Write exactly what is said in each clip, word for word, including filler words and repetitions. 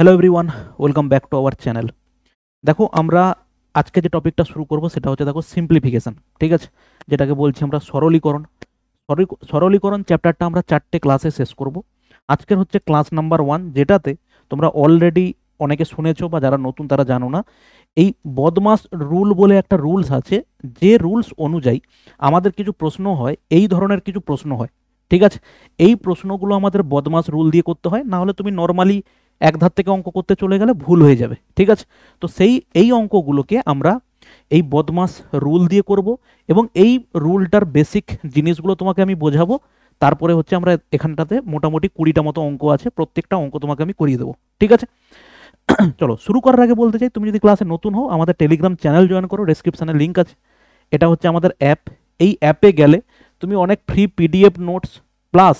Hello everyone, welcome back to our channel. দেখো আমরা আজকে যে টপিকটা শুরু করব সেটা হচ্ছে দেখো সিম্পলিফিকেশন, ঠিক আছে, যেটাকে বলছি আমরা সরলীকরণ। সরলীকরণ চ্যাপ্টারটা আমরা চারটে ক্লাসে শেষ করব। আজকের হচ্ছে ক্লাস নাম্বার ওয়ান, যেটাতে তোমরা অলরেডি অনেকে শুনেছো বা যারা নতুন তারা জানো না, এই বদমাস রুল বলে একটা রুলস আছে, যে রুলস অনুযায়ী আমাদের কিছু প্রশ্ন হয়, এই ধরনের কিছু প্রশ্ন হয়, ঠিক আছে। এই প্রশ্নগুলো আমাদের বদমাস রুল দিয়ে করতে হয়, না হলে তুমি নর্মালি এক ধার থেকে অঙ্ক করতে চলে গেলে ভুল হয়ে যাবে, ঠিক আছে। তো সেই এই অঙ্কগুলোকে আমরা এই বদমাস রুল দিয়ে করব এবং এই রুলটার বেসিক জিনিসগুলো তোমাকে আমি বোঝাবো। তারপরে হচ্ছে আমরা এখানটাতে মোটামুটি কুড়িটা মতো অঙ্ক আছে, প্রত্যেকটা অঙ্ক তোমাকে আমি করিয়ে দেবো, ঠিক আছে। চলো শুরু করার আগে বলতে চাই, তুমি যদি ক্লাসে নতুন হও আমাদের টেলিগ্রাম চ্যানেল জয়েন করো, ডেসক্রিপশানে লিঙ্ক আছে। এটা হচ্ছে আমাদের অ্যাপ, এই অ্যাপে গেলে তুমি অনেক free PDF notes plus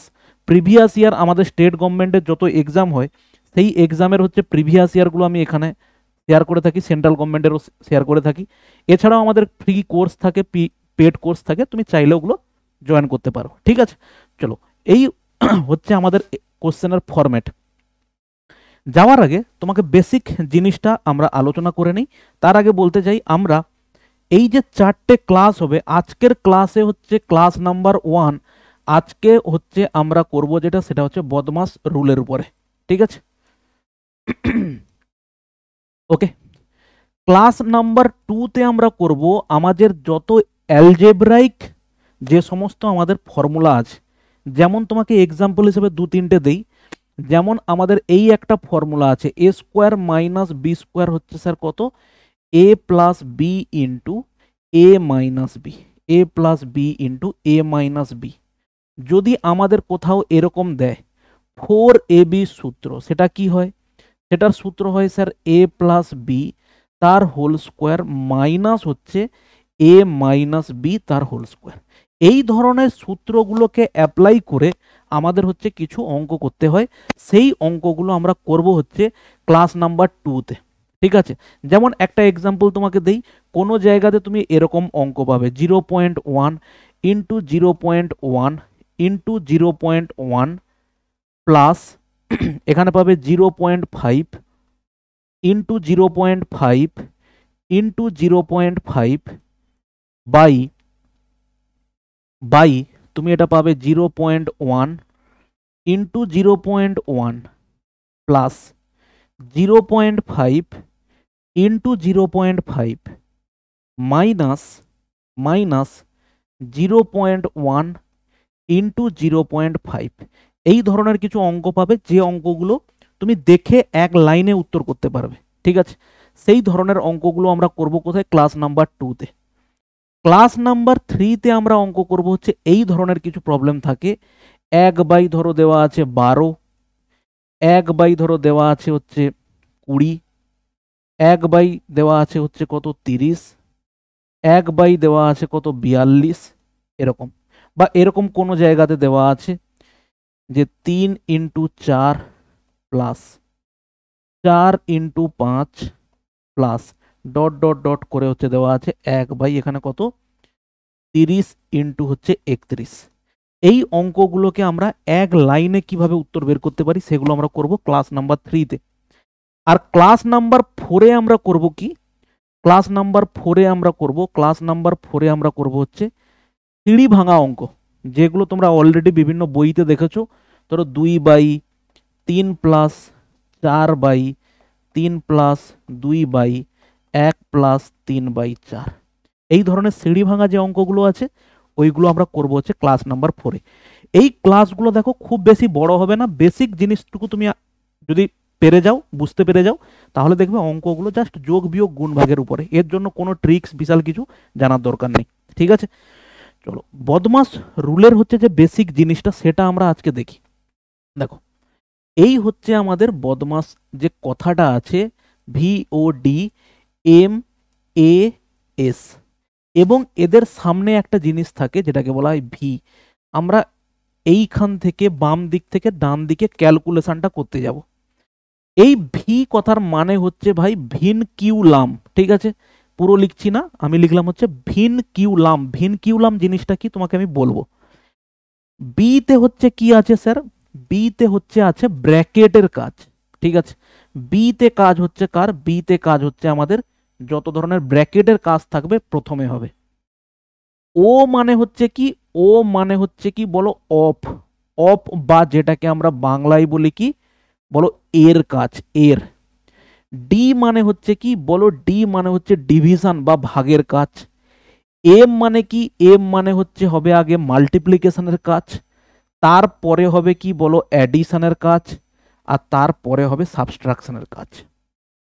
previous year আমাদের স্টেট গভর্নমেন্টের যত এক্সাম হয় সেই এক্সামের হচ্ছে প্রিভিয়াস ইয়ারগুলো আমি এখানে শেয়ার করে থাকি, সেন্ট্রাল গভর্নমেন্টেরও শেয়ার করে থাকি। এছাড়াও আমাদের ফ্রি কোর্স থাকে, পেড কোর্স থাকে, তুমি চাইলে ওগুলো জয়েন করতে পারো, ঠিক আছে। চলো এই হচ্ছে আমাদের কোশ্চেনের ফরম্যাট। যাওয়ার আগে তোমাকে বেসিক জিনিসটা আমরা আলোচনা করে নিই। তার আগে বলতে চাই, আমরা এই যে চারটে ক্লাস হবে, আজকের ক্লাসে হচ্ছে ক্লাস নাম্বার ওয়ান। আজকে হচ্ছে আমরা করব যেটা, সেটা হচ্ছে বদমাস রুলের উপরে, ঠিক আছে, ওকে। ক্লাস নাম্বার টুতে আমরা করব আমাদের যত অ্যালজেব্রাইক যে সমস্ত আমাদের ফর্মুলা আছে। যেমন তোমাকে এক্সাম্পল হিসেবে দু তিনটে দেই, যেমন আমাদের এই একটা ফর্মুলা আছে, A square minus B square হচ্ছে স্যার কত, A plus B into A minus B, A plus B into A minus B. যদি আমাদের কোথাও এরকম দেয় ফোর এ বি সূত্র, সেটা কি হয়, সেটার সূত্র হয় স্যার এ প্লাস বি তার হোল স্কোয়ার মাইনাস হচ্ছে এ মাইনাস বি তার হোল স্কোয়ার। এই ধরনের সূত্রগুলোকে অ্যাপ্লাই করে আমাদের হচ্ছে কিছু অঙ্ক করতে হয়, সেই অঙ্কগুলো আমরা করব হচ্ছে ক্লাস নাম্বার টুতে, ঠিক আছে। যেমন একটা এক্সাম্পল তোমাকে দেই, কোনো জায়গাতে তুমি এরকম অঙ্ক পাবে, zero point one into zero point one into zero point one plus এখানে পাবে zero point five into zero point five into zero point five by by তুমি এটা পাবে zero point one into zero point one plus zero point five into zero point five minus minus zero point one into zero point five. এই ধরনের কিছু অঙ্ক পাবে, যে অঙ্কগুলো তুমি দেখে এক লাইনে উত্তর করতে পারবে, ঠিক আছে। সেই ধরনের অঙ্কগুলো আমরা করব কোথায়, ক্লাস নাম্বার টুতে। ক্লাস নাম্বার থ্রিতে আমরা অঙ্ক করব হচ্ছে এই ধরনের কিছু প্রবলেম থাকে, এক বাই ধরো দেওয়া আছে বারো, এক বাই ধরো দেওয়া আছে হচ্ছে কুড়ি, এক বাই দেওয়া আছে হচ্ছে কত তিরিশ, এক বাই দেওয়া আছে কত বিয়াল্লিশ, এরকম বা এরকম কোনো জায়গাতে দেওয়া আছে যে তিন ইন্টু চার প্লাস চার ইন্টু পাঁচ প্লাস ডট ডট ডট করে হচ্ছে দেওয়া আছে এক বাই এখানে কত তিরিশ ইন্টু হচ্ছে একত্রিশ। এই অঙ্কগুলোকে আমরা এক লাইনে কিভাবে উত্তর বের করতে পারি সেগুলো আমরা করব ক্লাস নাম্বার থ্রিতে। আর ক্লাস নাম্বার ফোরে আমরা করব কি, ক্লাস নাম্বার ফোরে আমরা করব ক্লাস নাম্বার ফোরে আমরা করব হচ্ছে সিঁড়ি ভাঙা অঙ্ক, যেগুলো তোমরা অলরেডি বিভিন্ন বইতে দেখেছো। ধরো দুই বাই তিন প্লাস চার বাই তিন প্লাস দুই বাই এক প্লাস তিন বাই চার, এই ধরনের সিঁড়ি ভাঙা যে অঙ্কগুলো আছে ওইগুলো আমরা করব হচ্ছে ক্লাস নাম্বার ফোরে। এই ক্লাসগুলো দেখো খুব বেশি বড় হবে না, বেসিক জিনিসটুকু তুমি যদি পেরে যাও, বুঝতে পেরে যাও, তাহলে দেখবে অঙ্কগুলো জাস্ট যোগ বিয়োগ গুণ ভাগের উপরে, এর জন্য কোনো ট্রিক্স বিশাল কিছু জানার দরকার নেই, ঠিক আছে। চলো বদমাস রুলের হচ্ছে যে বেসিক জিনিসটা সেটা আমরা আজকে দেখি। দেখো এই হচ্ছে আমাদের বদমাস যে কথাটা আছে, V O D M A S, এবং এদের সামনে একটা জিনিস থাকে যেটাকে বলা হয় ভি। আমরা এইখান থেকে বাম দিক থেকে ডান দিকে ক্যালকুলেশনটা করতে যাব। এই ভি কথার মানে হচ্ছে ভাই ভিনকিউলাম, ঠিক আছে, পুরো লিখছি না, আমি লিখলাম হচ্ছে ভিনকিউলাম। ভিনকিউলাম জিনিসটা কি তোমাকে আমি বলবো। বিতে হচ্ছে কি আছে স্যার, বিতে হচ্ছে আছে ব্র্যাকেটের কাজ, ঠিক আছে। বিতে কাজ হচ্ছে কার? বিতে কাজ হচ্ছে আমাদের যত ধরনের ব্র্যাকেটের কাজ থাকবে প্রথমে হবে। ও মানে হচ্ছে কি? ও মানে হচ্ছে কি বলো অফ, অফ বা যেটাকে আমরা বাংলায় বলি কি বলো এর কাজ, এর। ডি মানে হচ্ছে কি বলো? ডি মানে হচ্ছে ডিভিশন বা ভাগের কাজ। এম মানে কি? এম মানে হচ্ছে হবে আগে মাল্টিপ্লিকেশনের কাজ, তারপরে হবে কি বলো অ্যাডিশনের কাজ, আর তারপরে হবে সাবস্ট্রাকশনের কাজ।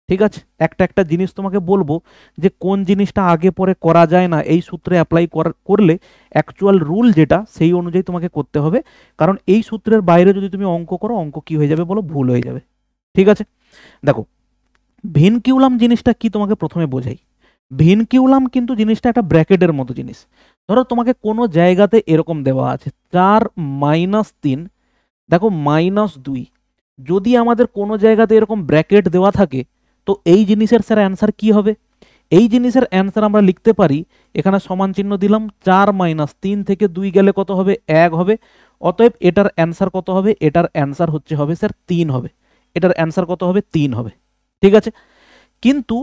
ঠিক আছে, একটা একটা জিনিস তোমাকে বলবো যে কোন জিনিসটা আগে পরে করা যায় না, এই সূত্রে অ্যাপ্লাই করলে অ্যাকচুয়াল রুল যেটা সেই অনুযায়ী তোমাকে করতে হবে, কারণ এই সূত্রের বাইরে যদি তুমি অঙ্ক করো অঙ্ক কি হয়ে যাবে বলো? ভুল হয়ে যাবে। ঠিক আছে, দেখো ভিনকিউলাম জিনিসটা কি তোমাকে প্রথমে বোঝাই। ভিনকিউলাম কিন্তু জিনিসটা একটা ব্র্যাকেটের মতো জিনিস। ধরো তোমাকে কোনো জায়গাতে এরকম দেওয়া আছে চার মাইনাস তিন, দেখো মাইনাস দুই, যদি আমাদের কোনো জায়গাতে এরকম ব্র্যাকেট দেওয়া থাকে তো এই জিনিসের স্যার অ্যান্সার কি হবে? এই জিনিসের অ্যান্সার আমরা লিখতে পারি, এখানে সমান চিহ্ন দিলাম, চার মাইনাস তিন থেকে দুই গেলে কত হবে? এক হবে। অতএব এটার অ্যান্সার কত হবে? এটার অ্যান্সার হচ্ছে হবে স্যার তিন হবে। এটার অ্যান্সার কত হবে? তিন হবে। ঠিক আছে, কিন্তু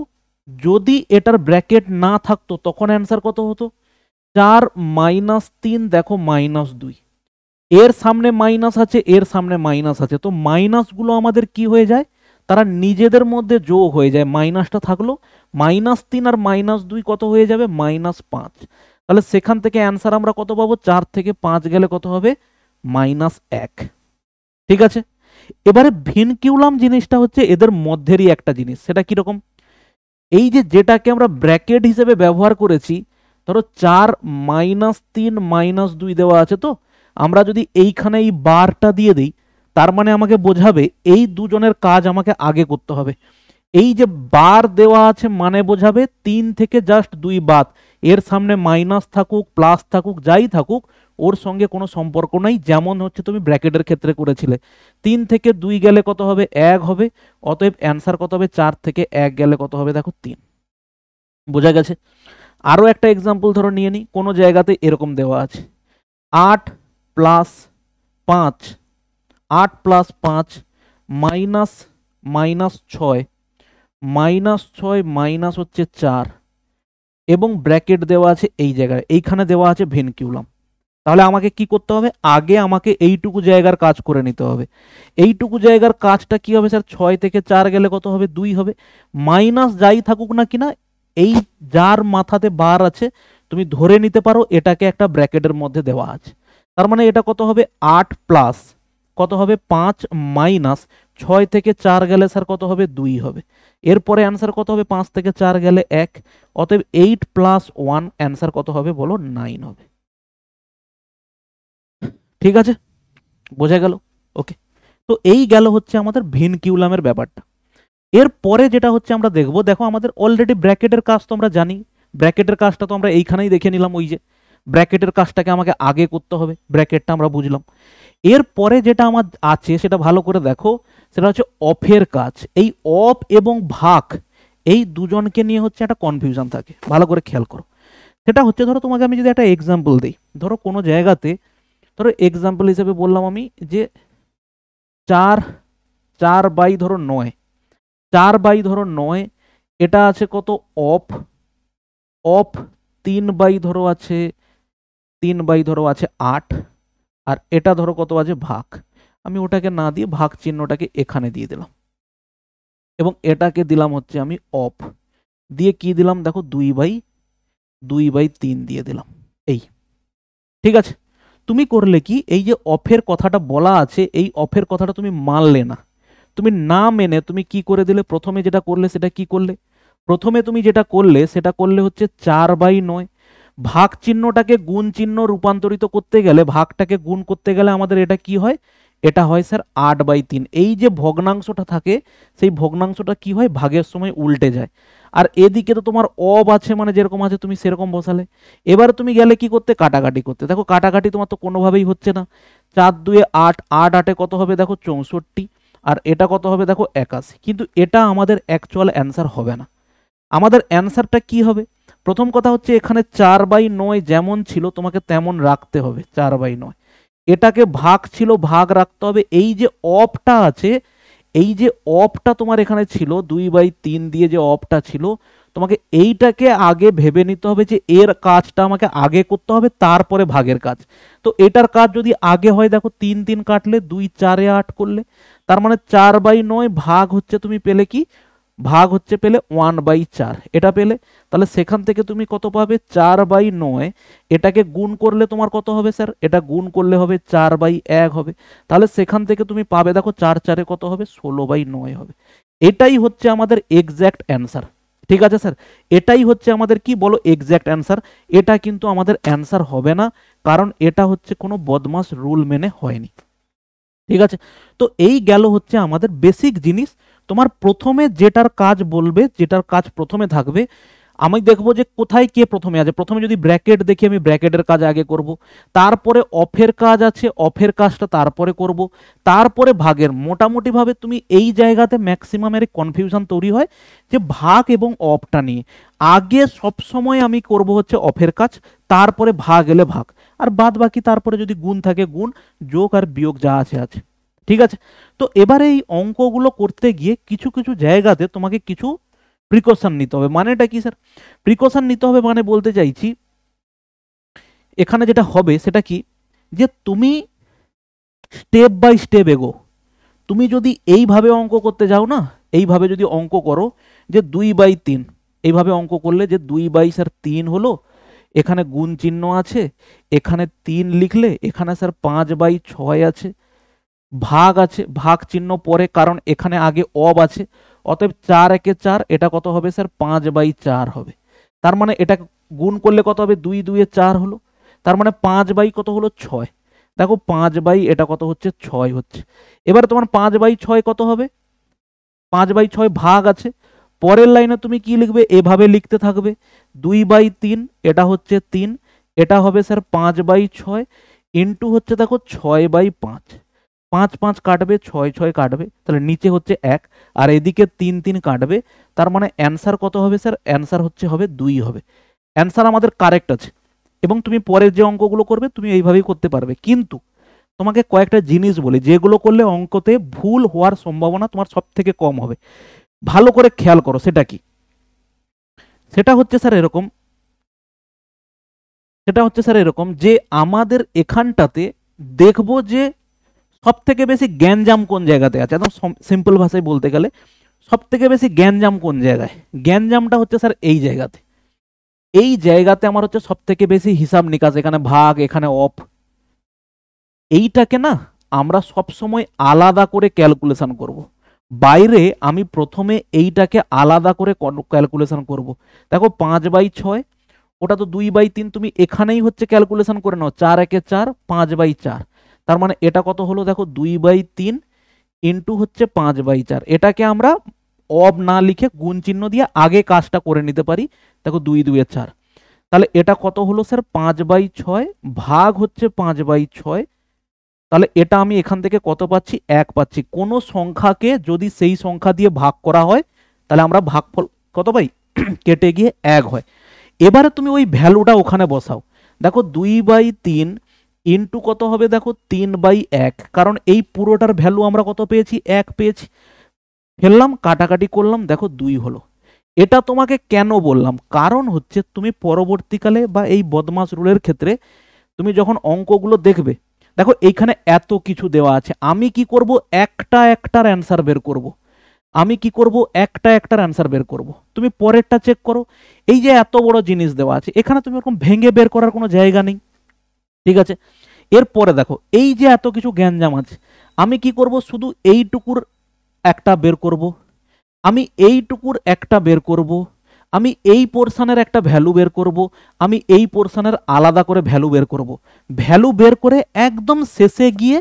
যদি এটার ব্র্যাকেট না থাকতো তখন অ্যান্সার কত হতো? চার মাইনাস তিন, দেখো মাইনাস দুই, এর সামনে মাইনাস আছে, এর সামনে মাইনাস আছে, তো মাইনাসগুলো আমাদের কি হয়ে যায়? তারা নিজেদের মধ্যে যোগ হয়ে যায়। মাইনাসটা থাকলো, মাইনাস তিন আর মাইনাস দুই কত হয়ে যাবে? মাইনাস পাঁচ। তাহলে সেখান থেকে অ্যান্সার আমরা কত পাবো? চার থেকে পাঁচ গেলে কত হবে? মাইনাস এক। ঠিক আছে, এবারে ভিনকিউলাম জিনিসটা হচ্ছে এদের মধ্যেরই একটা জিনিস। সেটা কিরকম? এই যে যেটাকে আমরা ব্র্যাকেট হিসেবে ব্যবহার করেছি, ধরো চার মাইনাস তিন মাইনাস দুই দেওয়া আছে, তো আমরা যদি এইখানে এই বারটা দিয়ে দিই তার মানে আমাকে বোঝাবে এই দুজনের কাজ আমাকে আগে করতে হবে। এই যে বার দেওয়া আছে মানে বোঝাবে তিন থেকে জাস্ট দুই বাদ, এর সামনে মাইনাস থাকুক প্লাস থাকুক যাই থাকুক ওর সঙ্গে কোনো সম্পর্ক নাই, যেমন হচ্ছে তুমি ব্র্যাকেটের ক্ষেত্রে করেছিলে। তিন থেকে দুই গেলে কত হবে? এক হবে। অতএব অ্যান্সার কত হবে? চার থেকে এক গেলে কত হবে? দেখো তিন। বোঝা গেছে? আরও একটা এক্সাম্পল ধরো নিয়ে নিই, কোনো জায়গাতে এরকম দেওয়া আছে আট প্লাস পাঁচ, আট প্লাস পাঁচ মাইনাস মাইনাস ছয়, মাইনাস ছয় মাইনাস হচ্ছে চার, এবং ব্র্যাকেট দেওয়া আছে এই জায়গায়, এইখানে দেওয়া আছে ভিনকিউলাম। তাহলে আমাকে কি করতে হবে? আগে আমাকে এইটুকু জায়গার কাজ করে নিতে হবে। এইটুকু জায়গার কাজটা কি হবে স্যার? ছয় থেকে চার গেলে কত হবে? দুই হবে। মাইনাস যাই থাকুক না কিনা, এই যার মাথাতে বার আছে তুমি ধরে নিতে পারো এটাকে একটা ব্র্যাকেটের মধ্যে দেওয়া আছে, তার মানে এটা কত হবে? আট প্লাস কত হবে? পাঁচ মাইনাস ছয় থেকে চার গেলে স্যার কত হবে? দুই হবে। এরপরে অ্যান্সার কত হবে? পাঁচ থেকে চার গেলে এক। অতএব এইট প্লাস ওয়ান, অ্যান্সার কত হবে বলো? নাইন হবে। ঠিক আছে, বোঝা গেল? ওকে, তো এই গেল হচ্ছে আমাদের ভিনকিউলামের ব্যাপারটা। এরপরে যেটা হচ্ছে আমরা দেখবো, দেখো আমাদের অলরেডি ব্র্যাকেটের কাজ তো আমরা জানি, ব্র্যাকেটের কাজটা তো আমরা এইখানেই দেখে নিলাম, ওই যে ব্র্যাকেটের কাজটাকে আমাকে আগে করতে হবে, ব্র্যাকেটটা আমরা বুঝলাম। এরপরে যেটা আমার আছে সেটা ভালো করে দেখো, সেটা হচ্ছে অফের কাজ। এই অফ এবং ভাগ এই দুজনকে নিয়ে হচ্ছে একটা কনফিউশন থাকে, ভালো করে খেয়াল করো। সেটা হচ্ছে ধরো তোমাকে আমি যদি একটা এক্সাম্পল দিই, ধরো কোনো জায়গাতে, ধরো এক্সাম্পল হিসেবে বললাম আমি যে চার চার বাই ধরো নয়, চার বাই ধরো নয়, এটা আছে কত? অফ। অফ তিন বাই ধরো আছে, তিন বাই ধরো আছে আট, আর এটা ধরো কত আছে? ভাগ। আমি ওটাকে না দিয়ে ভাগ চিহ্নটাকে এখানে দিয়ে দিলাম, এবং এটাকে দিলাম হচ্ছে আমি অফ, দিয়ে কি দিলাম দেখো? দুই বাই দুই বাই তিন দিয়ে দিলাম এই। ঠিক আছে, তুমি করলে কি, এই যে অফের কথাটা বলা আছে এই অফের কথাটা তুমি মানলে না, তুমি না মেনে তুমি কি করে দিলে? প্রথমে যেটা করলে সেটা কি করলে? প্রথমে তুমি যেটা করলে সেটা করলে হচ্ছে চার বাই নয়। ভাগ চিহ্নটাকে গুণ চিহ্ন রূপান্তরিত করতে গেলে, ভাগটাকে গুণ করতে গেলে আমাদের এটা কি হয়? এটা হয় স্যার আট বাই তিন। এই যে ভগ্নাংশটা থাকে সেই ভগ্নাংশটা কি হয়? ভাগের সময় উল্টে যায়। আর এদিকে তো তোমার অব আছে, মানে যেরকম আছে তুমি সেরকম বসালে। এবার তুমি গেলে কি করতে? কাটাকাটি করতে। দেখো কাটাকাটি তোমার তো কোনোভাবেই হচ্ছে না। চার দুয়ে আট, আট আটে কত হবে দেখো? চৌষট্টি, আর এটা কত হবে দেখো? একাশি। কিন্তু এটা আমাদের অ্যাকচুয়াল অ্যান্সার হবে না। আমাদের অ্যান্সারটা কি হবে? প্রথম কথা হচ্ছে এখানে চার বাই নয় যেমন ছিল তোমাকে তেমন রাখতে হবে, চার বাই নয়। এটাকে ভাগ ছিল, ভাগ রাখতে হবে। এই যে অফটা আছে এই যে অপটা তোমার এখানে ছিল দুই বাই তিন দিয়ে যে অপটা ছিল, তোমাকে এইটাকে আগে ভেবে নিতে হবে যে এর কাজটা আমাকে আগে করতে হবে, তারপরে ভাগের কাজ। তো এটার কাজ যদি আগে হয়, দেখো তিন তিন কাটলে দুই, চারে আট করলে, তার মানে চার বাই নয় ভাগ হচ্ছে তুমি পেলে কি, ভাগ হচ্ছে পেলে ওয়ান বাই চার, এটা পেলে। তাহলে সেখান থেকে তুমি কত পাবে, চার বাই নয়, এটাকে গুণ করলে তোমার কত হবে স্যার, এটা গুণ করলে হবে চার বাই এক হবে। তাহলে সেখান থেকে তুমি পাবে দেখো চার চারে কত হবে, ষোলো বাই নয় হবে। এটাই হচ্ছে আমাদের এক্স্যাক্ট অ্যান্সার। ঠিক আছে স্যার, এটাই হচ্ছে আমাদের কি বলো এক্স্যাক্ট অ্যান্সার। এটা কিন্তু আমাদের অ্যান্সার হবে না, কারণ এটা হচ্ছে কোনো বদমাস রুল মেনে হয়নি। ঠিক আছে, তো এই গেল হচ্ছে আমাদের বেসিক জিনিস। তোমার প্রথমে যেটার কাজ বলবে, যেটার কাজ প্রথমে থাকবে, আমি দেখবো যে কোথায় কে প্রথমে আছে। প্রথমে যদি ব্র্যাকেট দেখি, আমি ব্র্যাকেটের কাজ আগে করব, তারপরে অফের কাজ আছে, অফের কাজটা তারপরে করব, তারপরে ভাগের। মোটামুটিভাবে তুমি এই জায়গাতে ম্যাক্সিমামের কনফিউশন তৈরি হয় যে ভাগ এবং অফটা নিয়ে। আগে সবসময় আমি করব হচ্ছে অফের কাজ, তারপরে ভাগ এলে ভাগ, আর বাদ বাকি তারপরে যদি গুণ থাকে গুণ, যোগ আর বিয়োগ যা আছে আছে। ঠিক আছে, তো এবারে এই অঙ্কগুলো করতে গিয়ে কিছু কিছু জায়গাতে তোমাকে কিছু প্রিকশন নিতে হবে। মানেটা কি স্যার, প্রিকশন নিতে হবে মানে বলতে চাইছি এখানে যেটা হবে সেটা কি, যে তুমি স্টেপ বাই স্টেপ এগো। তুমি যদি এইভাবে অঙ্ক করতে যাও না, এইভাবে যদি অঙ্ক করো যে দুই বাই তিন, এইভাবে অঙ্ক করলে যে দুই বাই স্যার তিন হলো, এখানে গুণ চিহ্ন আছে, এখানে তিন লিখলে, এখানে স্যার পাঁচ বাই ছয় আছে, ভাগ আছে, ভাগ চিহ্ন পরে, কারণ এখানে আগে অব আছে, অতএব চার একে চার, এটা কত হবে স্যার পাঁচ বাই চার হবে। তার মানে এটা গুণ করলে কত হবে, দুই দুয়ে চার হলো, তার মানে পাঁচ বাই কত হলো ছয়। দেখো পাঁচ বাই এটা কত হচ্ছে ছয় হচ্ছে। এবার তোমার পাঁচ বাই ছয় কত হবে, পাঁচ বাই ছয় ভাগ আছে, পরের লাইনে তুমি কি লিখবে, এভাবে লিখতে থাকবে দুই বাই তিন, এটা হচ্ছে তিন, এটা হবে স্যার পাঁচ বাই ছয় ইন্টু হচ্ছে দেখো ছয় বাই পাঁচ, পাঁচ পাঁচ কাটবে, ছয় ছয় কাটবে, তাহলে নিচে হচ্ছে এক, আর এদিকে তিন তিন কাটবে, তার মানে অ্যান্সার কত হবে স্যার, অ্যান্সার হচ্ছে হবে দুই হবে। অ্যান্সার আমাদের কারেক্ট আছে, এবং তুমি পরের যে অঙ্কগুলো করবে তুমি এইভাবেই করতে পারবে। কিন্তু তোমাকে কয়েকটা জিনিস বলি, যেগুলো করলে অঙ্কতে ভুল হওয়ার সম্ভাবনা তোমার সব থেকে কম হবে, ভালো করে খেয়াল করো। সেটা কি, সেটা হচ্ছে স্যার এরকম, সেটা হচ্ছে স্যার এরকম যে আমাদের এখানটাতে দেখবো যে সব থেকে বেশি জ্ঞানজাম কোন জায়গাতে আছে। একদম সিম্পল ভাষায় বলতে গেলে সব থেকে বেশি জ্ঞানজাম কোন জায়গায়, জ্ঞানজামটা হচ্ছে স্যার এই জায়গাতে, এই জায়গাতে আমার হচ্ছে সব থেকে বেশি হিসাব নিকাশ, এখানে ভাগ এখানে অফ। এইটাকে না আমরা সবসময় আলাদা করে ক্যালকুলেশন করব। বাইরে আমি প্রথমে এইটাকে আলাদা করে ক্যালকুলেশন করব। দেখো পাঁচ বাই ছয় ওটা তো দুই বাই তিন, তুমি এখানেই হচ্ছে ক্যালকুলেশন করে নাও, চার একে চার, পাঁচ বাই চার, তার মানে এটা কত হলো দেখো দুই বাই তিন ইন্টু হচ্ছে পাঁচ বাই চার। এটাকে আমরা অব না লিখে গুণ চিহ্ন দিয়ে আগে কাজটা করে নিতে পারি, দেখো দুই দুয়ে চার, তাহলে এটা কত হলো স্যার পাঁচ বাই ছয় ভাগ হচ্ছে পাঁচ বাই ছয়। তাহলে এটা আমি এখান থেকে কত পাচ্ছি, এক পাচ্ছি। কোনো সংখ্যাকে যদি সেই সংখ্যা দিয়ে ভাগ করা হয় তাহলে আমরা ভাগফল কত পাই, কেটে গিয়ে এক হয়। এবারে তুমি ওই ভ্যালুটা ওখানে বসাও, দেখো দুই বাই তিন ইন্টু কত হবে দেখো তিন বাই এক, কারণ এই পুরোটার ভ্যালু আমরা কত পেয়েছি, এক পেয়েছি, ফেললাম কাটাকাটি করলাম, দেখো দুই হলো। এটা তোমাকে কেন বললাম, কারণ হচ্ছে তুমি পরবর্তীকালে বা এই বদমাস রুলের ক্ষেত্রে তুমি যখন অঙ্কগুলো দেখবে, দেখো এইখানে এত কিছু দেওয়া আছে, আমি কি করব একটা একটার অ্যান্সার বের করব, আমি কি করব একটা একটার অ্যান্সার বের করব। তুমি পরেরটা চেক করো, এই যে এত বড় জিনিস দেওয়া আছে, এখানে তুমি ওরকম ভেঙে বের করার কোনো জায়গা নেই। ঠিক আছে, এরপরে দেখো এই যে এত কিছু জ্ঞানজাম আছে, আমি কি করব, শুধু এইটুকুর একটা বের করব, আমি এইটুকুর একটা বের করব, আমি এই পোর্শনের একটা ভ্যালু বের করব, আমি এই পোর্শনের আলাদা করে ভ্যালু বের করব। ভ্যালু বের করে একদম শেষে গিয়ে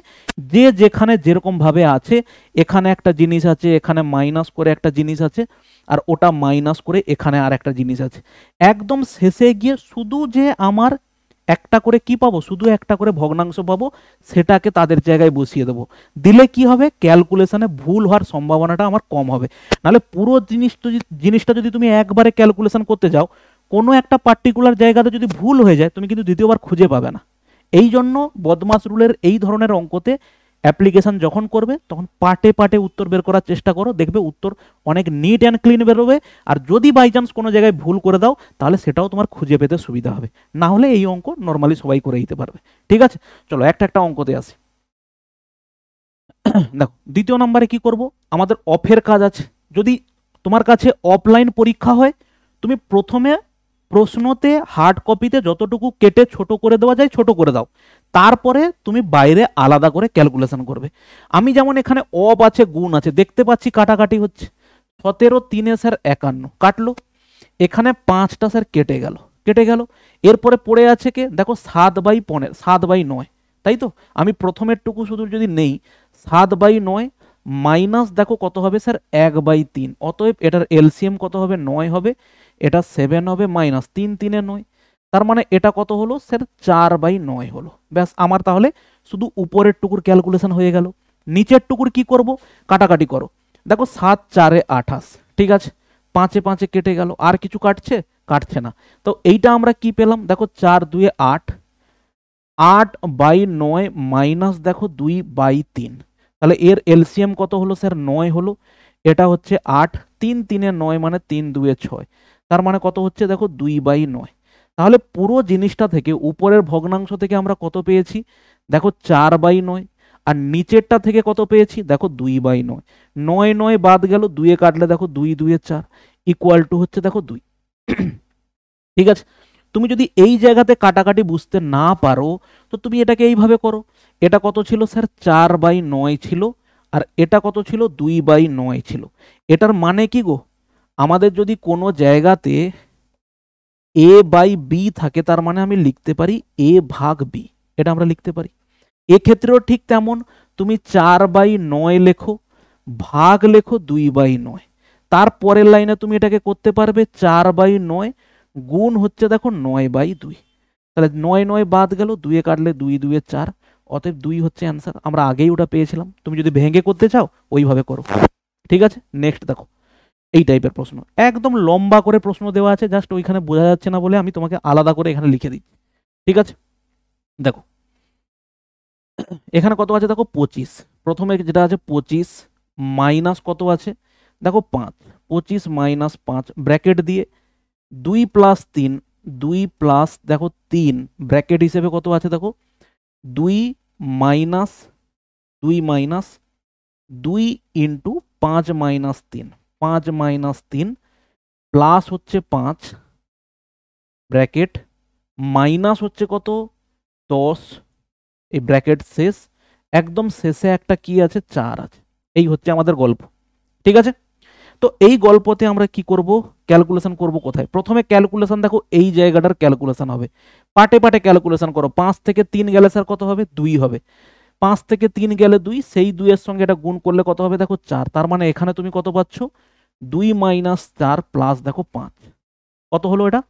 যে যেখানে যেরকমভাবে আছে, এখানে একটা জিনিস আছে, এখানে মাইনাস করে একটা জিনিস আছে, আর ওটা মাইনাস করে এখানে আর একটা জিনিস আছে, একদম শেষে গিয়ে শুধু যে আমার একটা করে কি পাবো, শুধু একটা করে ভগ্নাংশ পাবো, সেটাকে তাদের জায়গায় বসিয়ে দেবো। দিলে কি হবে, ক্যালকুলেশনে ভুল হওয়ার সম্ভাবনাটা আমার কম হবে। নাহলে পুরো জিনিস জিনিসটা যদি তুমি একবারে ক্যালকুলেশন করতে যাও, কোনো একটা পার্টিকুলার জায়গাতে যদি ভুল হয়ে যায় তুমি কিন্তু দ্বিতীয়বার খুঁজে পাবে না। এই জন্য বদমাস রুলের এই ধরনের অঙ্কতে অ্যাপ্লিকেশান যখন করবে তখন পার্টে পার্টে উত্তর বের করার চেষ্টা করো, দেখবে উত্তর অনেক নিট অ্যান্ড ক্লিন বেরোবে। আর যদি বাই চান্স কোনো জায়গায় ভুল করে দাও তাহলে সেটাও তোমার খুঁজে পেতে সুবিধা হবে, না হলে এই অঙ্ক নর্মালি সবাই করে দিতে পারবে। ঠিক আছে, চলো একটা একটা অঙ্কতে আসি। দেখো দ্বিতীয় নম্বরে কি করব, আমাদের অফের কাজ আছে। যদি তোমার কাছে অফলাইন পরীক্ষা হয় তুমি প্রথমে প্রশ্নতে হার্ড কপিতে যতটুকু কেটে ছোট করে দেওয়া যায় ছোট করে দাও, তারপরে তুমি বাইরে আলাদা করে ক্যালকুলেশন করবে। আমি যেমন এখানে অফ আছে গুণ আছে, দেখতে পাচ্ছি কাটাকাটি হচ্ছে, সতেরো তিনে স্যার একান্ন কাটলো, এখানে পাঁচটা স্যার কেটে গেল কেটে গেল এরপরে পড়ে আছে কে, দেখো সাত বাই পনেরো সাত বাই নয়, তাই তো আমি প্রথমেরটুকু শুধু যদি নেই সাত বাই নয় মাইনাস দেখো কত হবে স্যার এক বাই তিন, অতএব এটার এলসিএম কত হবে নয় হবে, এটা সেভেন হবে মাইনাস তিন তিনে নয়, তার মানে এটা কত হলো স্যার চার বাই নয় হলো। ব্যাস আমার তাহলে শুধু উপরের টুকুর ক্যালকুলেশন হয়ে গেল। নিচের টুকুর কি করব, কাটাকাটি করো, দেখো সাত চারে আঠাশ, ঠিক আছে পাঁচে পাঁচে কেটে গেল, আর কিছু কাটছে কাটছে না, তো এইটা আমরা কি পেলাম দেখো চার দুয়ে আট, আট বাই নয় মাইনাস দেখো দুই বাই তিন, তাহলে এর এলসিএম কত হলো স্যার নয় হলো, এটা হচ্ছে আট তিন তিনে নয় মানে তিন দুয়ে ছয়, তার মানে কত হচ্ছে দেখো দুই বাই নয়। তাহলে পুরো জিনিসটা থেকে উপরের ভগ্নাংশ থেকে আমরা কত পেয়েছি দেখো চার বাই নয়, আর নিচেরটা থেকে কত পেয়েছি দেখো দুই বাই নয়, নয় নয় বাদ গেল দুয়ে কাটলে দেখো দুই দুয়ে চার ইকুয়াল টু হচ্ছে দেখো দুই। ঠিক আছে, তুমি যদি এই জায়গাতে কাটাকাটি বুঝতে না পারো তো তুমি এটাকে এইভাবে করো, এটা কত ছিল স্যার চার বাই নয় ছিল, আর এটা কত ছিল দুই বাই নয় ছিল, এটার মানে কি গো আমাদের যদি কোনো জায়গাতে এ বাই বি থাকে তার মানে আমি লিখতে পারি এ ভাগ বি, এটা আমরা লিখতে পারি। এক্ষেত্রেও ঠিক তেমন তুমি চার বাই নয় লেখো ভাগ লেখো দুই বাই নয়, তারপরের লাইনে তুমি এটাকে করতে পারবে চার বাই নয় গুণ হচ্ছে দেখো নয় বাই দুই, তাহলে নয় নয় বাদ গেল দুয়ে কাটলে দুই দুয়ে চার, অতএব দুই হচ্ছে অ্যান্সার, আমরা আগেই ওটা পেয়েছিলাম। তুমি যদি ভেঙে করতে চাও ওইভাবে করো। ঠিক আছে, নেক্সট দেখো এই টাইপের প্রশ্ন, একদম লম্বা করে প্রশ্ন দেওয়া আছে, জাস্ট ওইখানে বোঝা যাচ্ছে না বলে আমি তোমাকে আলাদা করে এখানে লিখে দিই। ঠিক আছে, দেখো এখানে কত আছে দেখো পঁচিশ, প্রথমে যেটা আছে পঁচিশ মাইনাস কত আছে দেখো পাঁচ, পঁচিশ মাইনাস পাঁচ ব্র্যাকেট দিয়ে দুই প্লাস তিন, দুই প্লাস দেখো তিন ব্র্যাকেট হিসেবে কত আছে দেখো দুই মাইনাস দুই মাইনাস দুই ইন্টু পাঁচ মাইনাস তিন, পাঁচ মাইনাস তিন প্লাস হচ্ছে পাঁচ ব্র্যাকেট মাইনাস হচ্ছে কত দশ, এই ব্র্যাকেট শেষ, একদম শেষে একটা কি আছে চার আছে, এই হচ্ছে আমাদের গল্প। ঠিক আছে, তো এই গল্পতে আমরা কি করব, ক্যালকুলেশন করব কোথায়, প্রথমে ক্যালকুলেশন দেখো এই জায়গাটার ক্যালকুলেশন হবে, পাটে পাটে ক্যালকুলেশন করো, পাঁচ থেকে তিন গেলে স্যার কত হবে দুই হবে, পাঁচ থেকে তিন গেলে দুই, সেই দুইয়ের সঙ্গে এটা গুণ করলে কত হবে দেখো চার, তার মানে এখানে তুমি কত পাচ্ছ দুই মাইনাস চার প্লাস দেখো পাঁচ, কত হলো এটা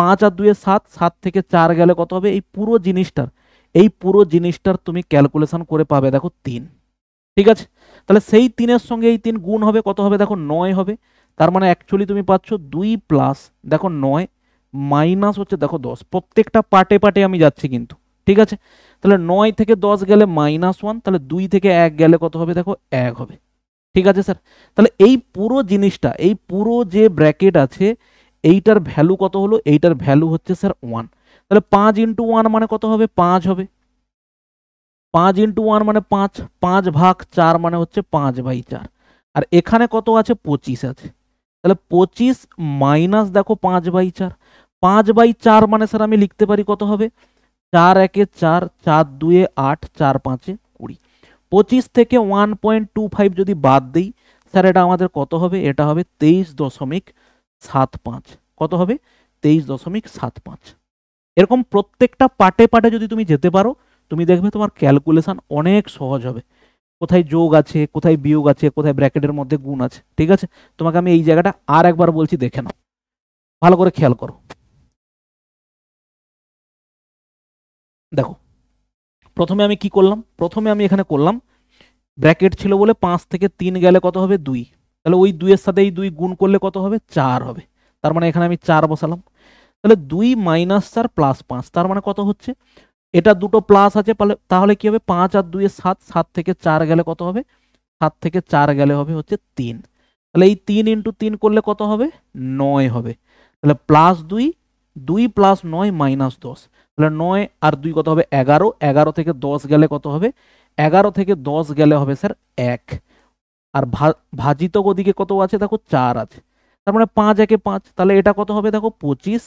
পাঁচ আর দুইয়ে সাত, সাত থেকে চার গেলে কত হবে, এই পুরো জিনিসটার এই পুরো জিনিসটার তুমি ক্যালকুলেশন করে পাবে দেখো তিন। ঠিক আছে, তাহলে সেই তিনের সঙ্গে এই তিন গুণ হবে, কত হবে দেখো নয় হবে, তার মানে অ্যাকচুয়ালি তুমি পাচ্ছ দুই প্লাস দেখো নয় মাইনাস হচ্ছে দেখো দশ, প্রত্যেকটা পার্টে পার্টে আমি যাচ্ছি কিন্তু। ঠিক আছে, তাহলে নয় থেকে দশ গেলে মাইনাস ওয়ান, তাহলে দুই থেকে এক গেলে কত হবে দেখো এক হবে। ঠিক আছে স্যার, তাহলে এই পুরো জিনিসটা এই পুরো যে ব্র্যাকেট আছে এইটার ভ্যালু কত হলো, এইটার ভ্যালু হচ্ছে স্যার ওয়ান, তাহলে পাঁচ ইন্টু ওয়ান মানে কত হবে পাঁচ হবে, পাঁচ ইন্টু ওয়ান মানে পাঁচ, পাঁচ ভাগ চার মানে হচ্ছে পাঁচ বাই চার, আর এখানে কত আছে পঁচিশ আছে, তাহলে পঁচিশ মাইনাস দেখো পাঁচ বাই চার, পাঁচ বাই চার মানে স্যার আমি লিখতে পারি কত হবে চার একে চার, চার দুয়ে আট, চার পাঁচে কুড়ি, পঁচিশ থেকে ওয়ান পয়েন্ট টু ফাইভ যদি বাদ দিই স্যার এটা আমাদের কত হবে, এটা হবে তেইশ দশমিক সাত পাঁচ, কত হবে তেইশ দশমিক সাত পাঁচ। এরকম প্রত্যেকটা পাটে পাটে যদি তুমি যেতে পারো তুমি দেখবে তোমার ক্যালকুলেশন অনেক সহজ হবে, কোথায় যোগ আছে কোথায় বিয়োগ আছে কোথায় ব্র্যাকেটের মধ্যে গুণ আছে। ঠিক আছে, তোমাকে আমি এই জায়গাটা আর একবার বলছি, দেখে নাও ভালো করে খেয়াল করো। দেখো প্রথমে আমি কি করলাম, প্রথমে আমি এখানে করলাম ব্র্যাকেট ছিল বলে পাঁচ থেকে তিন গেলে কত হবে দুই, তাহলে ওই দুইয়ের সাথে এই দুই গুণ করলে কত হবে চার হবে, তার মানে এখানে আমি চার বসালাম, তাহলে দুই মাইনাস চার প্লাস পাঁচ, তার মানে কত হচ্ছে এটা দুটো প্লাস আছে, তাহলে কি হবে পাঁচ আর দুই সাত, সাত থেকে চার গেলে কত হবে, সাত থেকে চার গেলে হবে হচ্ছে তিন, তাহলে এই তিন ইন্টু তিন করলে কত হবে নয় হবে, তাহলে প্লাস দুই, দুই প্লাস নয় মাইনাস দশ, তাহলে নয় আর দুই কত হবে এগারো, এগারো থেকে দশ গেলে কত হবে, এগারো থেকে দশ গেলে হবে স্যার এক, আর ভাজিত ওদিকে কত আছে দেখো চার আছে, তার মানে পাঁচ একে পাঁচ, তাহলে এটা কত হবে দেখো পঁচিশ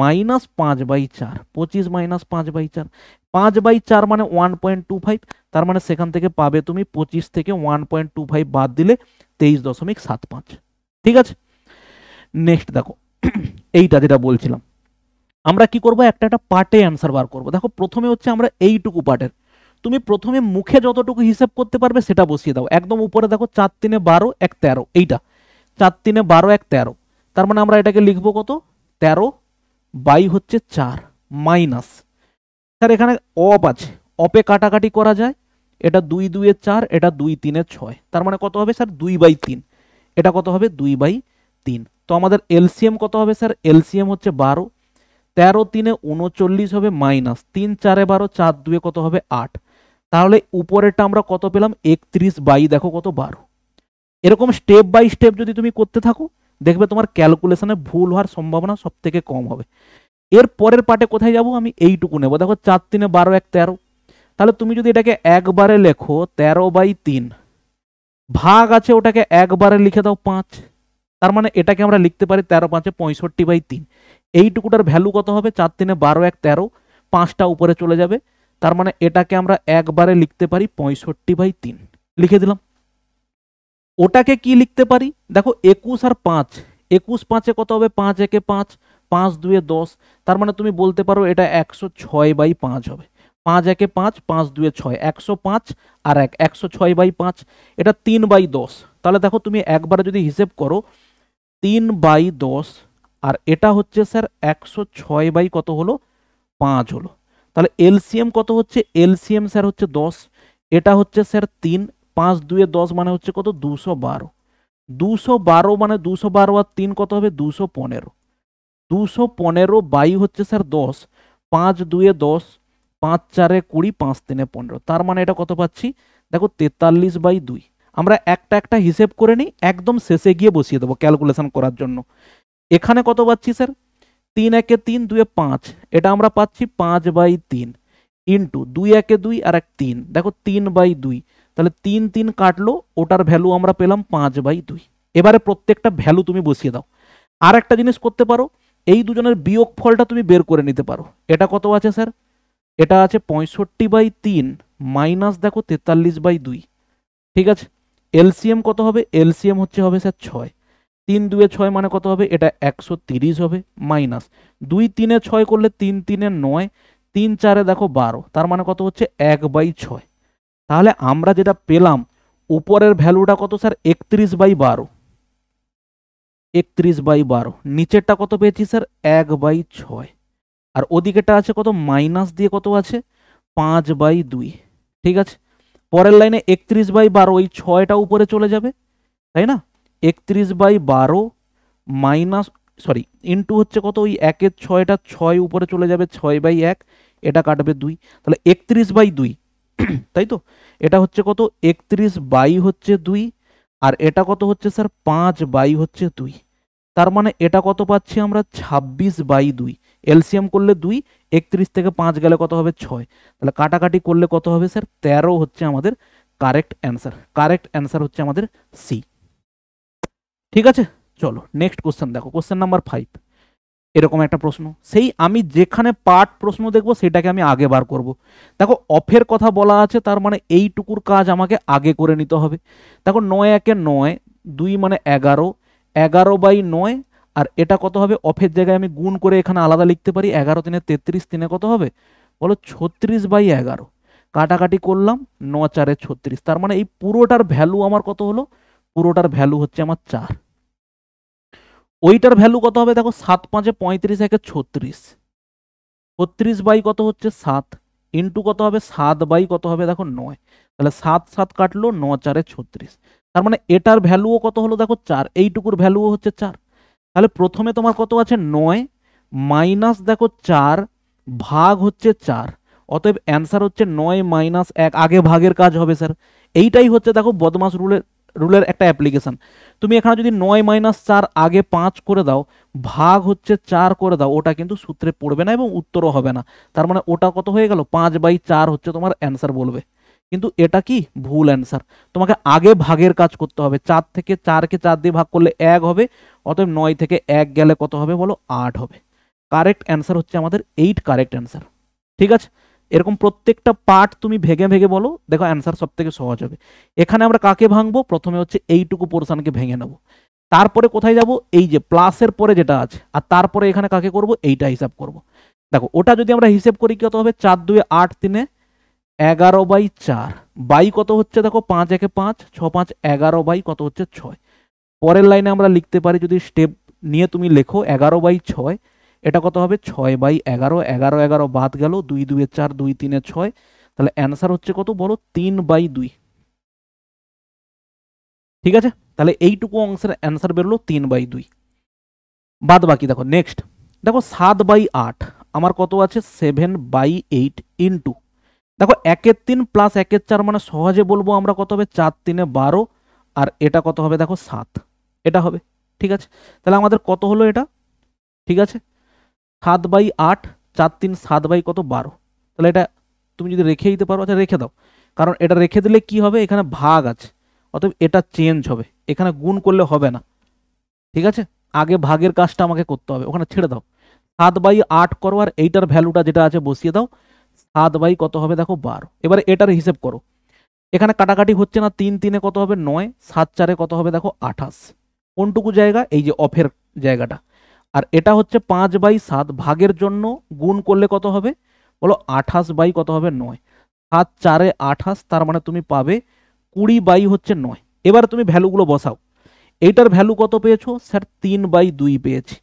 মাইনাস পাঁচ বাই চার, পঁচিশ মাইনাস পাঁচ বাই চার, পাঁচ বাই চার মানে ওয়ান পয়েন্ট টু ফাইভ, তার মানে সেখান থেকে পাবে তুমি পঁচিশ থেকে ওয়ান পয়েন্ট টু ফাইভ বাদ দিলে তেইশ দশমিক সাত পাঁচ। ঠিক আছে, নেক্সট দেখো এইটা যেটা বলছিলাম আমরা কি করব, একটা একটা পার্টে অ্যান্সার বার করব। দেখো প্রথমে হচ্ছে আমরা এইটুকু পার্টের, তুমি প্রথমে মুখে যতটুকু হিসাব করতে পারবে সেটা বসিয়ে দাও একদম উপরে, দেখো চার তিনে বারো এক তেরো, এইটা চার তিনে বারো এক তেরো, তার মানে আমরা এটাকে লিখবো কত তেরো বাই হচ্ছে চার মাইনাস, স্যার এখানে অপ আছে, অপে কাটাকাটি করা যায়, এটা দুই দুয়ে চার, এটা দুই তিনে ছয়, তার মানে কত হবে স্যার দুই বাই তিন, এটা কত হবে দুই বাই তিন, তো আমাদের এলসিএম কত হবে স্যার, এলসিএম হচ্ছে বারো, তেরো তিনে উনচল্লিশ হবে মাইনাস তিন চারে বারো, চার দুয়ে কত হবে আট, তাহলে উপরেরটা আমরা কত পেলাম একত্রিশ বাই দেখো কত বারো। এরকম স্টেপ বাই স্টেপ যদি তুমি করতে থাকো দেখবে তোমার ক্যালকুলেশনে ভুল হওয়ার সম্ভাবনা সব থেকে কম হবে। এর পরের পার্টে কোথায় যাব, আমি এইটুকু নেব, দেখো চার তিনে বারো এক তেরো, তাহলে তুমি যদি এটাকে একবারে লেখো তেরো বাই তিন, ভাগ আছে ওটাকে একবারে লিখে দাও পাঁচ, তার মানে এটাকে আমরা লিখতে পারি তেরো পাঁচে পঁয়ষট্টি বাই তিন, এইটুকুটার ভ্যালু কত হবে চার তিনে বারো এক তেরো, পাঁচটা উপরে চলে যাবে, তার মানে এটাকে আমরা একবারে লিখতে পারি পঁয়ষট্টি বাই তিন লিখে দিলাম। ওটাকে কি লিখতে পারি দেখো একুশ আর পাঁচ, একুশ পাঁচে কত হবে পাঁচ একে পাঁচ, পাঁচ দুয়ে দশ, তার মানে তুমি বলতে পারো এটা একশো ছয় বাই পাঁচ হবে, পাঁচ একে পাঁচ, পাঁচ দুয়ে ছয়, একশো পাঁচ আর এক, একশো ছয় বাই পাঁচ, এটা তিন বাই দশ, তাহলে দেখো তুমি একবারে যদি হিসেব করো তিন বাই দশ, আর এটা হচ্ছে স্যার একশো ছয় বাই কত হলো পাঁচ হলো, তাহলে এলসিএম কত হচ্ছে, এলসিএম স্যার হচ্ছে দশ, এটা হচ্ছে স্যার তিন, পাঁচ দুয়ে দশ মানে হচ্ছে কত দুশো বারো, দুশো বারো মানে দুশো বারো আর তিন কত হবে দুশো পনেরো, দুশো পনেরো বাই হচ্ছে স্যার দশ, পাঁচ দুয়ে দশ, পাঁচ চারে কুড়ি, পাঁচ তিনে পনেরো, তার মানে এটা কত পাচ্ছি দেখো তেতাল্লিশ বাই দুই। আমরা একটা একটা হিসেব করে নিই, একদম শেষে গিয়ে বসিয়ে দেবো ক্যালকুলেশন করার জন্য। এখানে কত পাচ্ছি স্যার তিন একে তিন দুয়ে পাঁচ, এটা আমরা পাচ্ছি পাঁচ বাই তিন, ইন্টু দুই একে দুই আর এক তিন, দেখো তিন বাই দুই, তাহলে তিন তিন কাটলো, ওটার ভ্যালু আমরা পেলাম পাঁচ বাই দুই। এবারে প্রত্যেকটা ভ্যালু তুমি বসিয়ে দাও। আর একটা জিনিস করতে পারো, এই দুজনের বিয়োগ ফলটা তুমি বের করে নিতে পারো। এটা কত আছে স্যার, এটা আছে পঁয়ষট্টি বাই তিন মাইনাস দেখো তেতাল্লিশ বাই দুই, ঠিক আছে। এলসিএম কত হবে, এলসিএম হচ্ছে হবে স্যার ছয়, তিন দুয়ে ছয় মানে কত হবে, এটা একশো তিরিশ হবে, মাইনাস দুই তিনে ছয় করলে তিন তিনে নয়, তিন চারে দেখো বারো, তার মানে কত হচ্ছে এক বাই ছয়। তাহলে আমরা যেটা পেলাম উপরের ভ্যালুটা কত স্যার একত্রিশ বাই বারো, একত্রিশ বাই বারো, নিচেরটা কত পেয়েছি স্যার এক বাই ছয়, আর ওদিকেটা আছে কত মাইনাস দিয়ে কত আছে পাঁচ বাই দুই, ঠিক আছে। পরের লাইনে একত্রিশ বাই বারো, ওই ছয়টা উপরে চলে যাবে তাই না, একত্রিশ বাই বারো মাইনাস সরি ইন্টু হচ্ছে কত ওই একের ছয়টা, ছয় উপরে চলে যাবে ছয় বাই এক, এটা কাটবে দুই, তাহলে একত্রিশ বাই দুই, তাই তো। এটা হচ্ছে কত একত্রিশ বাই হচ্ছে দুই, আর এটা কত হচ্ছে স্যার পাঁচ বাই হচ্ছে দুই, তার মানে এটা কত পাচ্ছি আমরা ছাব্বিশ বাই দুই, এলসিএম করলে দুই, একত্রিশ থেকে পাঁচ গেলে কত হবে ছয়, তাহলে কাটাকাটি করলে কত হবে স্যার তেরো হচ্ছে আমাদের কারেক্ট অ্যান্সার। কারেক্ট অ্যান্সার হচ্ছে আমাদের সি, ঠিক আছে। চলো নেক্সট কোশ্চেন দেখো, কোশ্চেন নাম্বার ফাইভ, এরকম একটা প্রশ্ন, সেই আমি যেখানে পার্ট প্রশ্ন দেখব সেটাকে আমি আগে বার করব। দেখো অফের কথা বলা আছে, তার মানে এইটুকুর কাজ আমাকে আগে করে নিতে হবে। দেখো নয় একে নয়, দুই মানে এগারো, এগারো বাই নয়, আর এটা কত হবে অফের জায়গায় আমি গুণ করে এখানে আলাদা লিখতে পারি, এগারো তিনে তেত্রিশ, তিনে কত হবে বলো ছত্রিশ বাই এগারো, কাটাকাটি করলাম ন চারে ছত্রিশ, তার মানে এই পুরোটার ভ্যালু আমার কত হলো, পুরোটার ভ্যালু হচ্ছে আমার চার। ওইটার ভ্যালু কত হবে দেখো সাত পাঁচে পঁয়ত্রিশ একে ছত্রিশ, ছত্রিশ বাই কত হচ্ছে সাত, ইন্টু কত হবে সাত বাই কত হবে দেখো নয়, তাহলে সাত সাত কাটলো, ন চারে ছত্রিশ, তার মানে এটার ভ্যালুও কত হলো দেখো চার, এইটুকুর ভ্যালুও হচ্ছে চার। তাহলে প্রথমে তোমার কত আছে নয় মাইনাস দেখো চার ভাগ হচ্ছে চার, অতএব অ্যান্সার হচ্ছে নয় মাইনাস এক, আগে ভাগের কাজ হবে স্যার। এইটাই হচ্ছে দেখো বদমাস রুলের রুলের একটা অ্যাপ্লিকেশান। তুমি এখানে যদি নয় মাইনাস চার আগে পাঁচ করে দাও, ভাগ হচ্ছে চার করে দাও, ওটা কিন্তু সূত্রে পড়বে না এবং উত্তরও হবে না। তার মানে ওটা কত হয়ে গেল, পাঁচ বাই চার হচ্ছে তোমার অ্যান্সার বলবে, কিন্তু এটা কি ভুল অ্যান্সার। তোমাকে আগে ভাগের কাজ করতে হবে, চার থেকে চারকে চার দিয়ে ভাগ করলে এক হবে, অতএব নয় থেকে এক গেলে কত হবে বলো, আট হবে। কারেক্ট অ্যান্সার হচ্ছে আমাদের এইট, কারেক্ট অ্যান্সার। ঠিক আছে, এরকম প্রত্যেকটা পার্ট তুমি ভেঙে ভেঙে বলো, দেখো অ্যান্সার সব থেকে সহজ হবে। এখানে আমরা কাকে ভাঙবো, প্রথমে হচ্ছে এইটুকু পোর্শনকে ভেঙে নেব, তারপরে কোথায় যাব, এই যে প্লাসের পরে যেটা আছে, আর তারপরে এখানে কাকে করব, এইটা হিসাব করব। দেখো ওটা যদি আমরা হিসেব করি কত হবে, চার দুয়ে আট, তিনে এগারো বাই চার, বাই কত হচ্ছে দেখো পাঁচ একে পাঁচ, ছ পাঁচ এগারো, বাই কত হচ্ছে ছয়। পরের লাইনে আমরা লিখতে পারি, যদি স্টেপ নিয়ে তুমি লেখো, এগারো বাই ছয়, এটা কত হবে ছয় বাই এগারো, এগারো এগারো বাদ গেল, দুই দুয়ে চার, দুই তিনে ছয়, তাহলে অ্যান্সার হচ্ছে কত বলো, তিন বাই দুই। ঠিক আছে, তাহলে এইটুকু অংশের অ্যান্সার বেরোলো তিন বাই দুই। বাদ বাকি দেখো নেক্সট, দেখো সাত বাই আট, আমার কত আছে সেভেন বাই এইট, ইন্টু দেখো একের তিন প্লাস একের চার, মানে সহজে বলবো আমরা কত হবে, চার তিনে বারো, আর এটা কত হবে দেখো সাত, এটা হবে। ঠিক আছে, তাহলে আমাদের কত হলো এটা, ঠিক আছে সাত বাই আট, চার তিন সাত বাই কত বারো, তাহলে এটা তুমি যদি রেখে দিতে পারো, আচ্ছা রেখে দাও, কারণ এটা রেখে দিলে কি হবে, এখানে ভাগ আছে অতএব এটা চেঞ্জ হবে, এখানে গুণ করলে হবে না। ঠিক আছে, আগে ভাগের কাজটা আমাকে করতে হবে, ওখানে ছেড়ে দাও, সাত বাই আট করো, আর এইটার ভ্যালুটা যেটা আছে বসিয়ে দাও, সাত বাই কত হবে দেখো বারো। এবারে এটার হিসেব করো, এখানে কাটাকাটি হচ্ছে না, তিন তিনে কত হবে নয়, সাত চারে কত হবে দেখো আঠাশ, কোনটুকু জায়গা, এই যে অফের জায়গাটা, আর এটা হচ্ছে পাঁচ বাই সাত, ভাগের জন্য গুণ করলে কত হবে বলো, আঠাশ বাই কত হবে নয়, সাত চারে আঠাশ, তার মানে তুমি পাবে কুড়ি বাই হচ্ছে নয়। এবার তুমি ভ্যালুগুলো বসাও, এইটার ভ্যালু কত পেয়েছো স্যার, তিন বাই দুই পেয়েছি।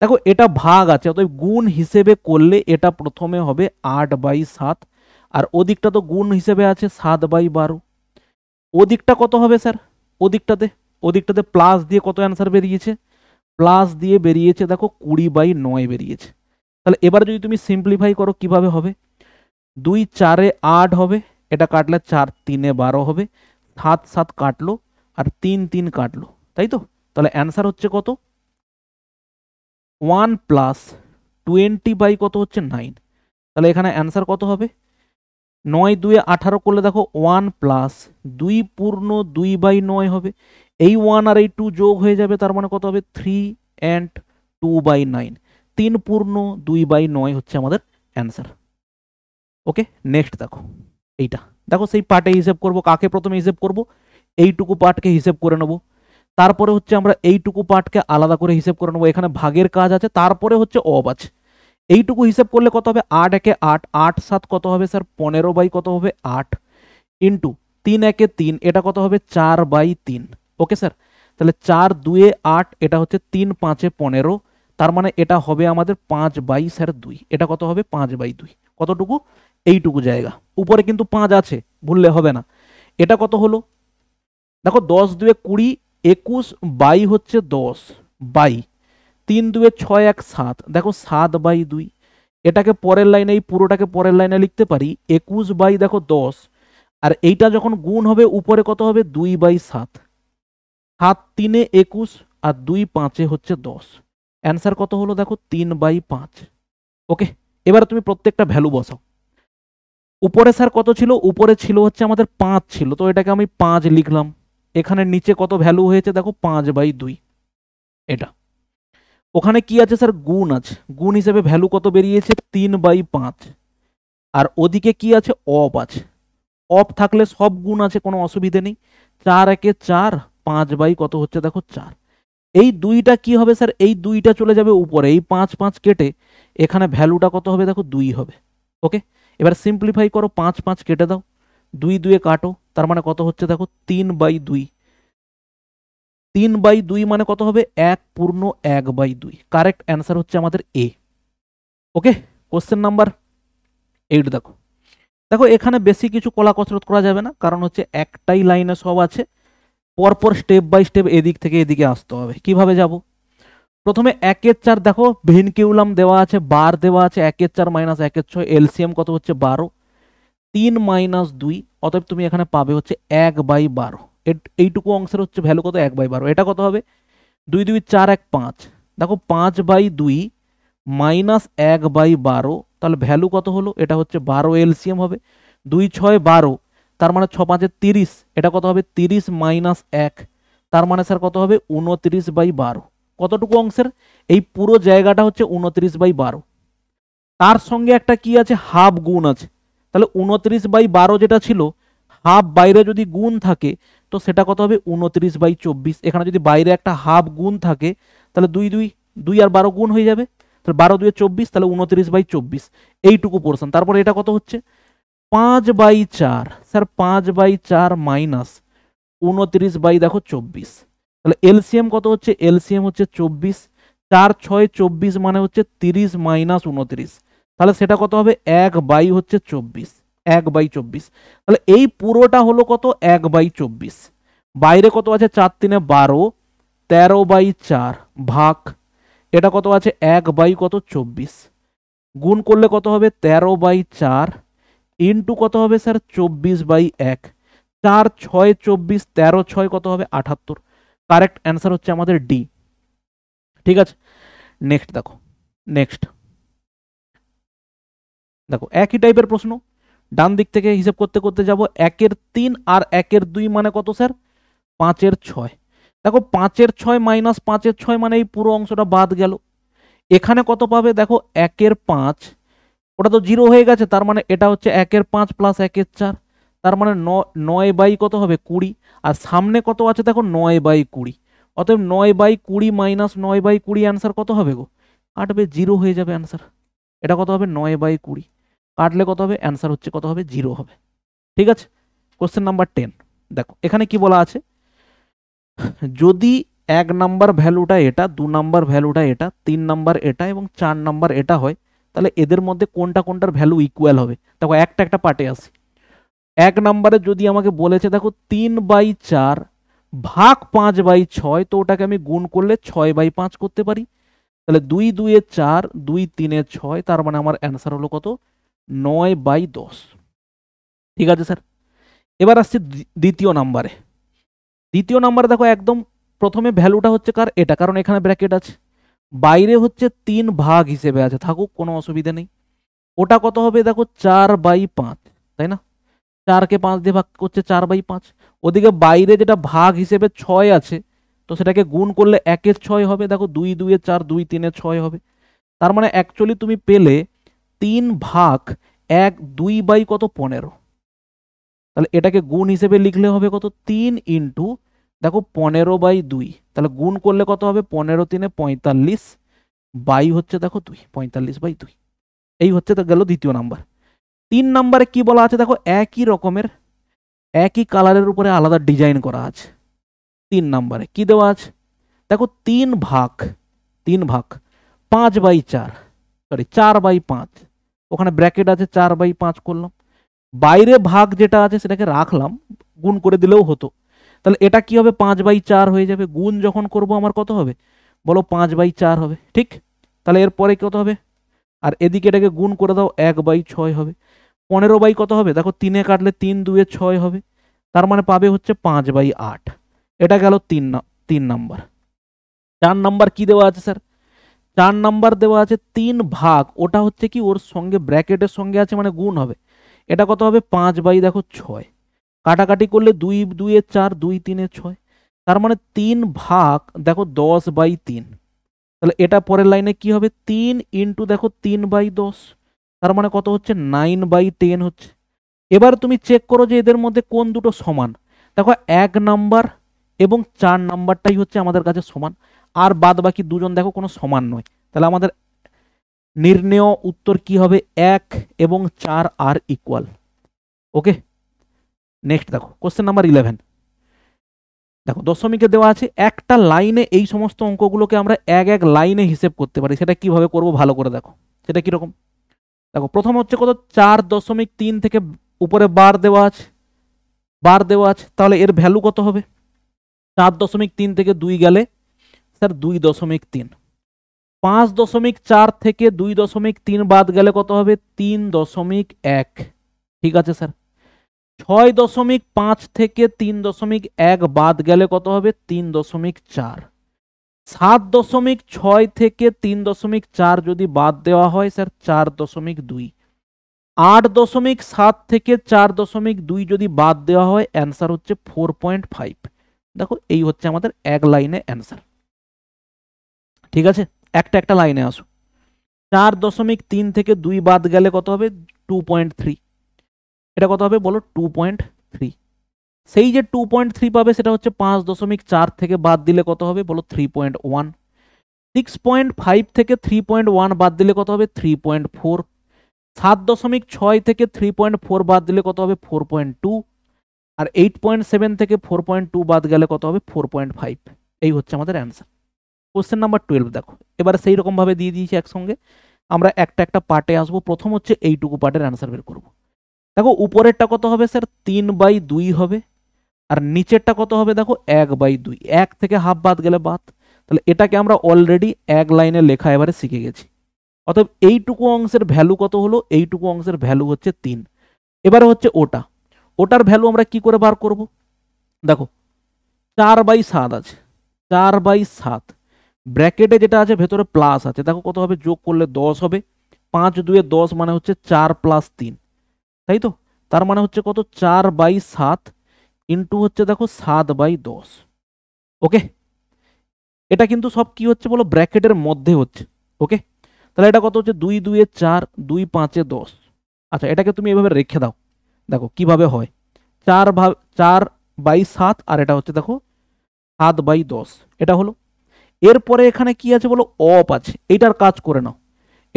দেখো এটা ভাগ আছে, অতএব গুণ হিসেবে করলে এটা প্রথমে হবে আট বাই সাত, আর ওদিকটা তো গুণ হিসেবে আছে সাত বাই বারো, ওদিকটা কত হবে স্যার, ওদিকটাতে ওদিকটাতে প্লাস দিয়ে কত অ্যান্সার বেরিয়েছে, প্লাস দিয়ে বেরিয়েছে দেখো কুড়ি বাই নয় বেরিয়েছে। তাহলে এবার যদি তুমি সিম্পলিফাই করো কিভাবে হবে, দুই চারে আট হবে, এটা কাটলে চার তিনে বারো হবে, সাত সাত কাটলো আর তিন তিন কাটলো, তাই তো, তাহলে অ্যান্সার হচ্ছে কত, ওয়ান প্লাস টোয়েন্টি বাই কত হচ্ছে নাইন, তাহলে এখানে অ্যান্সার কত হবে, নয় দুয়ে আঠারো করলে দেখো ওয়ান প্লাস দুই পূর্ণ দুই বাই নয় হবে, এই ওয়ান আর এই টু যোগ হয়ে যাবে, তার মানে কত হবে three and two by nine, তিন পূর্ণ দুই বাই নয় হচ্ছে আমাদের অ্যান্সার। ওকে নেক্সট দেখো এইটা, দেখো সেই পার্টে হিসেব করব, কাকে প্রথমে হিসেব করব, এইটুকু পার্টকে হিসেব করে নেব, তারপরে হচ্ছে আমরা এইটুকু পার্টকে আলাদা করে হিসেব করে নেবো, এখানে ভাগের কাজ আছে, তারপরে হচ্ছে অব আছে। এইটুকু হিসেব করলে কত হবে, আট একে আট, আট সাত কত হবে স্যার পনেরো বাই কত হবে আট, ইন্টু তিন একে তিন, এটা কত হবে চার বাই তিন। ওকে স্যার, তাহলে চার দুয়ে আট, এটা হচ্ছে তিন পাঁচে পনেরো, তার মানে এটা হবে আমাদের পাঁচ বাই স্যার দুই, এটা কত হবে পাঁচ বাই দুই, কতটুকু এইটুকু জায়গা, উপরে কিন্তু পাঁচ আছে ভুললে হবে না। এটা কত হলো দেখো, দশ দুয়ে কুড়ি, একুশ বাই হচ্ছে দশ বাই তিন দুয়ে ছয় এক সাত, দেখো সাত বাই দুই, এটাকে পরের লাইনে, এই পুরোটাকে পরের লাইনে লিখতে পারি একুশ বাই দেখো দশ, আর এইটা যখন গুণ হবে উপরে কত হবে দুই বাই সাত, সাত তিনে একুশ আর দুই পাঁচে হচ্ছে দশ, অ্যান্সার কত হলো দেখো তিন বাই পাঁচ। ওকে, এবার তুমি প্রত্যেকটা ভ্যালু বসাও, উপরে স্যার কত ছিল, উপরে ছিল হচ্ছে আমাদের পাঁচ ছিল, তো এটাকে আমি পাঁচ লিখলাম, এখানে নিচে কত ভ্যালু হয়েছে দেখো পাঁচ বাই দুই, এটা ওখানে কি আছে স্যার গুণ আছে, গুণ হিসেবে ভ্যালু কত বেরিয়েছে তিন বাই পাঁচ, আর ওদিকে কি আছে অপ আছে, অপ থাকলে সব গুণ আছে কোনো অসুবিধে নেই, চার একে চার, পাঁচ বাই কত হচ্ছে দেখো চার, এই দুইটা কি হবে স্যার, এই দুইটা চলে যাবে উপরে, এই পাঁচ পাঁচ কেটে এখানে ভ্যালুটা কত হবে দেখো দুই হবে। ওকে, এবার সিম্পলিফাই করো, পাঁচ পাঁচ কেটে দাও, দুই দুয়ে কাটো, তার মানে কত হচ্ছে দেখো তিন বাই দুই, তিন বাই দুই মানে কত হবে এক পূর্ণ এক বাই দুই, কারেক্ট অ্যান্সার হচ্ছে আমাদের A. Okay question number eight দেখো, দেখো এখানে বেশি কিছু কলা কসরত করা যাবে না, কারণ হচ্ছে একটাই লাইনে সব আছে, পরপর স্টেপ বাই স্টেপ এদিক থেকে এদিকে আসতে হবে। কিভাবে যাব, প্রথমে একের চার দেখো ভেনকিউলাম দেওয়া আছে, বার দেওয়া আছে, একের চার মাইনাস একের ছয়, এলসিএম কত হচ্ছে বারো, তিন মাইনাস দুই, অতএব তুমি এখানে পাবে হচ্ছে এক বাই বারো। এইটুকু অংশের হচ্ছে ভ্যালু কত, এক বাই বারো। এটা কত হবে, দুই দুই চার এক পাঁচ, দেখো পাঁচ বাই দুই মাইনাস এক বাই বারো, তাহলে ভ্যালু কত হলো, এটা হচ্ছে বারো এলসিএম হবে, দুই ছয় বারো, তার মানে ছ পাঁচের তিরিশ, এটা কত হবে তিরিশ মাইনাস এক, তার মানে স্যার কত হবে উনত্রিশ বাই বারো। কতটুকু অংশের, এই পুরো জায়গাটা হচ্ছে উনত্রিশ বাই বারো, তার সঙ্গে একটা কি আছে হাফ গুণ আছে, তাহলে উনত্রিশ বাই বারো যেটা ছিল হাফ বাইরে যদি গুণ থাকে তো সেটা কত হবে উনত্রিশ বাই চব্বিশ, এখানে যদি বাইরে একটা হাফ গুণ থাকে তাহলে দুই দুই দুই আর বারো গুণ হয়ে যাবে, তাহলে বারো দুয়ে চব্বিশ, তাহলে উনত্রিশ বাই চব্বিশ এইটুকু পোর্শন। তারপর এটা কত হচ্ছে পাঁচ বাই চার, স্যার পাঁচ বাই চার মাইনাস উনত্রিশ বাই দেখো চব্বিশ, তাহলে এলসিএম কত হচ্ছে, এলসিএম হচ্ছে চব্বিশ, চার ছয় চব্বিশ মানে হচ্ছে তিরিশ মাইনাস উনত্রিশ, তাহলে সেটা কত হবে এক বাই হচ্ছে চব্বিশ, এক বাই চব্বিশ, তাহলে এই পুরোটা হলো কত এক বাই চব্বিশ, বাইরে কত আছে চার তিনে বারো, তেরো বাই চার ভাগ, এটা কত আছে এক বাই কত চব্বিশ, গুণ করলে কত হবে তেরো বাই চার ইন্টু কত হবে স্যার চব্বিশ বাই এক, চার ছয় চব্বিশ, তেরো ছয় কত হবে আটাত্তর, কারেক্ট অ্যান্সার হচ্ছে আমাদের ডি। ঠিক আছে, নেক্সট দেখো, নেক্সট দেখো একই টাইপের প্রশ্ন, ডান দিক থেকে হিসেব করতে করতে যাব, একের তিন আর একের দুই মানে কত স্যার পাঁচের ছয়, দেখো পাঁচের ছয় মাইনাস পাঁচের ছয় মানে এই পুরো অংশটা বাদ গেল, এখানে কত পাবে দেখো একের পাঁচ, ওটা তো জিরো হয়ে গেছে, তার মানে এটা হচ্ছে একের পাঁচ প্লাস একের চার, তার মানে নয় বাই কত হবে কুড়ি, আর সামনে কত আছে দেখো নয় বাই কুড়ি, অতএব নয় বাই কুড়ি মাইনাস নয় বাই কুড়ি অ্যান্সার কত হবে গো, কাটবে জিরো হয়ে যাবে অ্যান্সার, এটা কত হবে নয় বাই কুড়ি, কাটলে কত হবে অ্যান্সার হচ্ছে কত হবে জিরো হবে। ঠিক আছে, কোশ্চেন নাম্বার টেন দেখো, এখানে কি বলা আছে, যদি এক নাম্বার ভ্যালুটা এটা, দু নাম্বার ভ্যালুটা এটা, তিন নাম্বার এটা এবং চার নাম্বার এটা হয় তাহলে এদের মধ্যে কোনটা কোনটার ভ্যালু ইকুয়াল হবে। দেখো একটা একটা পার্টে আসি, এক নাম্বারে যদি আমাকে বলেছে দেখো তিন বাই চার ভাগ পাঁচ বাই ছয়, তো ওটাকে আমি গুণ করলে ছয় বাই পাঁচ করতে পারি, তাহলে দুই দুয়ে চার, দুই তিনে ছয়, তার মানে আমার অ্যান্সার হলো কত নয় বাই দশ। ঠিক আছে স্যার, এবার আসছি দ্বিতীয় নাম্বারে, দ্বিতীয় নাম্বারে দেখো একদম প্রথমে ভ্যালুটা হচ্ছে কার এটা, কারণ এখানে ব্র্যাকেট আছে, বাইরে হচ্ছে তিন ভাগ হিসেবে আছে, থাকুক কোনো অসুবিধা নেই, ওটা কত হবে দেখো চার বাই পাঁচ, তাই না, চারকে পাঁচ দিয়ে ভাগ করছে চার বাই পাঁচ, ওদিকে বাইরে যেটা ভাগ হিসেবে ছয় আছে তো সেটাকে গুণ করলে একের ছয় হবে, দেখো দুই দুয়ে চার, দুই তিনে ছয় হবে, তার মানে অ্যাকচুয়ালি তুমি পেলে তিন ভাগ এক দুই বাই কত পনেরো, তাহলে এটাকে গুণ হিসেবে লিখলে হবে কত তিন ইন্টু দেখো পনেরো বাই দুই, তাহলে গুণ করলে কত হবে পনেরো তিনে পঁয়তাল্লিশ বাই হচ্ছে দেখো দুই, পঁয়তাল্লিশ বাই দুই। এই হচ্ছে গেল দ্বিতীয় নাম্বার। তিন নাম্বারে কি বলা আছে দেখো একই রকমের, একই কালারের উপরে আলাদা ডিজাইন করা আছে, তিন নাম্বারে কি দেওয়া আছে দেখো তিন ভাগ তিন ভাগ পাঁচ বাই চার, সরি চার বাই পাঁচ, ওখানে ব্র্যাকেট আছে চার বাই পাঁচ করলাম, বাইরে ভাগ যেটা আছে সেটাকে রাখলাম, গুণ করে দিলেও হতো, তাহলে এটা কি হবে পাঁচ বাই চার হয়ে যাবে, গুণ যখন করব আমার কত হবে বলো পাঁচ বাই চার হবে। ঠিক, তাহলে এরপরে কত হবে, আর এদিকে এটাকে গুণ করে দাও এক বাই ছয় হবে, পনেরো বাই কত হবে দেখো তিনে কাটলে তিন দুয়ে ছয় হবে, তার মানে পাবে হচ্ছে পাঁচ বাই আট, এটা গেল তিন তিন নাম্বার। চার নাম্বার কি দেওয়া আছে স্যার, চার নাম্বার দেওয়া আছে তিন ভাগ, ওটা হচ্ছে কি ওর সঙ্গে ব্র্যাকেটের সঙ্গে আছে মানে গুণ হবে, এটা কত হবে পাঁচ বাই দেখো ছয়, কাটাকাটি করলে দুই দুয়ে চার, দুই তিনে ছয়, তার মানে তিন ভাগ দেখো দশ বাই তিন, তাহলে এটা পরের লাইনে কি হবে তিন ইন্টু দেখো তিন বাই দশ, তার মানে কত হচ্ছে নাইন বাই টেন হচ্ছে। এবার তুমি চেক করো যে এদের মধ্যে কোন দুটো সমান, দেখো এক নাম্বার এবং চার নাম্বারটাই হচ্ছে আমাদের কাছে সমান, আর বাদ বাকি দুজন দেখো কোনো সমান নয়, তাহলে আমাদের নির্ণেয় উত্তর কি হবে এক এবং চার আর ইকুয়াল। ওকে, নেক্সট দেখো কোশ্চেন নাম্বার ইলেভেন দেখো, দশমিকে দেওয়া আছে একটা লাইনে এই সমস্ত অঙ্কগুলোকে আমরা এক এক লাইনে হিসেব করতে পারি, সেটা কিভাবে করব ভালো করে দেখো, সেটা কীরকম দেখো, প্রথম হচ্ছে কত চার দশমিক তিন থেকে উপরে বার দেওয়া আছে, বার দেওয়া আছে, তাহলে এর ভ্যালু কত হবে চার দশমিক তিন থেকে দুই গেলে স্যার দুই দশমিক তিন, পাঁচ দশমিক চার থেকে দুই দশমিক তিন বাদ গেলে কত হবে? তিন দশমিক এক। ঠিক আছে স্যার। ছয় দশমিক পাঁচ থেকে তিন দশমিক এক বাদ গেলে কত হবে? তিন দশমিক চার। সাত দশমিক ছয় থেকে তিন দশমিক চার যদি বাদ দেওয়া হয় স্যার চার দশমিক দুই। আট দশমিক সাত থেকে চার দশমিক দুই যদি বাদ দেওয়া হয় অ্যান্সার হচ্ছে ফোর পয়েন্ট ফাইভ। দেখো এই হচ্ছে আমাদের এক লাইনে অ্যান্সার। ঠিক আছে, একটা একটা লাইনে আসো। চার দশমিক তিন থেকে দুই বাদ গেলে কত হবে? Two point three. এটা কত হবে বলো? Two point three. সেই যে টু পয়েন্ট থ্রি পাবে সেটা হচ্ছে পাঁচ দশমিক চার থেকে বাদ দিলে কত হবে বলো? Three point one. Six point five থেকে থ্রি পয়েন্ট ওয়ান বাদ দিলে কত হবে? Three point four. সাত দশমিক ছয় থেকে থ্রি পয়েন্ট ফোর বাদ দিলে কত হবে? Four point two. আর এইট পয়েন্ট সেভেন থেকে ফোর পয়েন্ট টু বাদ গেলে কত হবে? Four point five. এই হচ্ছে আমাদের অ্যান্সার। কোশ্চেন নাম্বার টুয়েলভ দেখো, এবারে সেই রকমভাবে দিয়ে দিয়েছি একসঙ্গে। আমরা একটা একটা পার্টে আসবো। প্রথম হচ্ছে এইটুকু পার্টের অ্যান্সার বের করবো। দেখো উপরেরটা কত হবে স্যার? তিন বাই দুই হবে। আর নিচেরটা কত হবে দেখো? এক বাই দুই। এক থেকে হাফ বাদ গেলে বাদ। তাহলে এটাকে আমরা অলরেডি এক লাইনে লেখা এবারে শিখে গেছি। অতএব এইটুকু অংশের ভ্যালু কত হলো? এইটুকু অংশের ভ্যালু হচ্ছে তিন। এবারে হচ্ছে ওটা, ওটার ভ্যালু আমরা কি করে বার করব? দেখো চার বাই সাত আছে, চার বাই সাত ব্র্যাকেটে যেটা আছে ভেতরে প্লাস আছে। দেখো কত হবে? যোগ করলে দশ হবে। পাঁচ দুয়ে দশ মানে হচ্ছে চার প্লাস তিন, তাই তো? তার মানে হচ্ছে কত? চার বাই সাত ইন্টু হচ্ছে দেখো সাত বাই দশ। ওকে, এটা কিন্তু সব কি হচ্ছে বলো? ব্র্যাকেটের মধ্যে হচ্ছে। ওকে, তাহলে এটা কত হচ্ছে? দুই দুয়ে চার, দুই পাঁচে দশ। আচ্ছা এটাকে তুমি এভাবে রেখে দাও, দেখো কিভাবে হয়। চার ভাগ চার বাই সাত আর এটা হচ্ছে দেখো সাত বাই দশ। এটা হলো। এরপরে এখানে কি আছে বলো? অপ আছে। এটার কাজ করে নাও।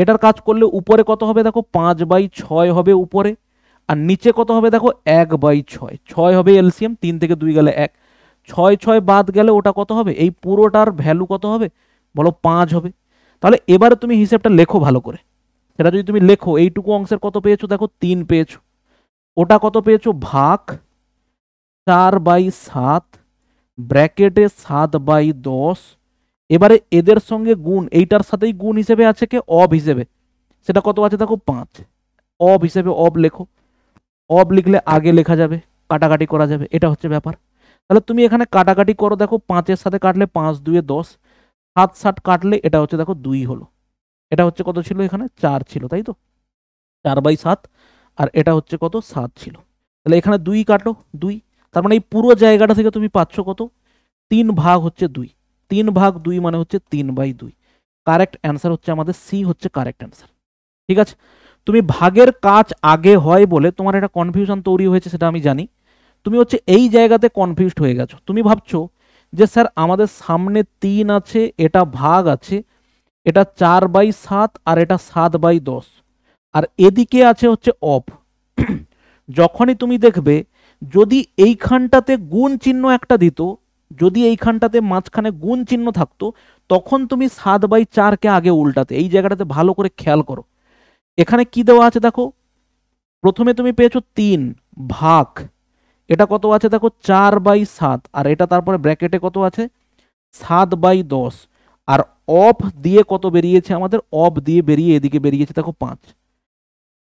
এটার কাজ করলে উপরে কত হবে দেখো? পাঁচ বাই ছয় হবে উপরে। আর নিচে কত হবে দেখো? এক বাই ছয়। ছয় হবে এলসিএম, তিন থেকে দুই গেলে এক। ছয় ছয় বাদ গেলে ওটা কত হবে? এই পুরোটার ভ্যালু কত হবে বলো? পাঁচ হবে। তাহলে এবারে তুমি হিসেবটা লেখো ভালো করে। সেটা যদি তুমি লেখো, এইটুকু অংশের কত পেয়েছো দেখো? তিন পেয়েছো। ওটা কত পেয়েছো? ভাগ চার বাই সাত ব্র্যাকেটে সাত বাই দশ। এবারে এদের সঙ্গে গুণ, এইটার সাথেই গুণ হিসেবে আছে কে? অব হিসেবে। সেটা কত আছে দেখো? পাঁচ। অব হিসেবে অব লেখো। অব লিখলে আগে লেখা যাবে, কাটাকাটি করা যাবে। এটা হচ্ছে ব্যাপার। তাহলে তুমি এখানে কাটাকাটি করো। দেখো পাঁচের সাথে কাটলে পাঁচ দুয়ে দশ, সাত ষাট কাটলে এটা হচ্ছে দেখো দুই হলো। এটা হচ্ছে কত ছিল এখানে? চার ছিল, তাই তো? চার বাই সাত আর এটা হচ্ছে কত? সাত ছিল। তাহলে এখানে দুই কাটো, দুই। তার মানে এই পুরো জায়গাটা থেকে তুমি পাচ্ছ কত? তিন ভাগ হচ্ছে দুই। তিন ভাগ দুই মানে হচ্ছে তিন বাই দুই। কারেক্ট অ্যান্সার হচ্ছে আমাদের সি হচ্ছে কারেক্ট অ্যান্সার। ঠিক আছে, তুমি ভাগের কাজ আগে হয় বলে তোমার একটা কনফিউশন তৈরি হয়েছে, সেটা আমি জানি। তুমি হচ্ছে এই জায়গাতে কনফিউজড হয়ে গেছো। তুমি ভাবছো যে স্যার আমাদের সামনে তিন আছে, এটা ভাগ আছে, এটা চার বাই সাত আর এটা সাত বাই দশ, আর এদিকে আছে হচ্ছে অপ। যখনই তুমি দেখবে যদি এইখানটাতে গুণ চিহ্ন একটা দিত, যদি এইখানটাতে মাঝখানে গুণ চিহ্ন থাকতো, তখন তুমি সাত বাই চারকে আগে উল্টাতে। এই জায়গাটাতে ভালো করে খেয়াল করো। এখানে কি দেওয়া আছে দেখো? প্রথমে তুমি পেয়েছো তিন ভাগ, এটা কত আছে দেখো? চার বাই সাত আর এটা তারপরে ব্র্যাকেটে কত আছে? সাত বাই দশ। আর অফ দিয়ে কত বেরিয়েছে আমাদের? অফ দিয়ে বেরিয়ে এদিকে বেরিয়েছে দেখো পাঁচ।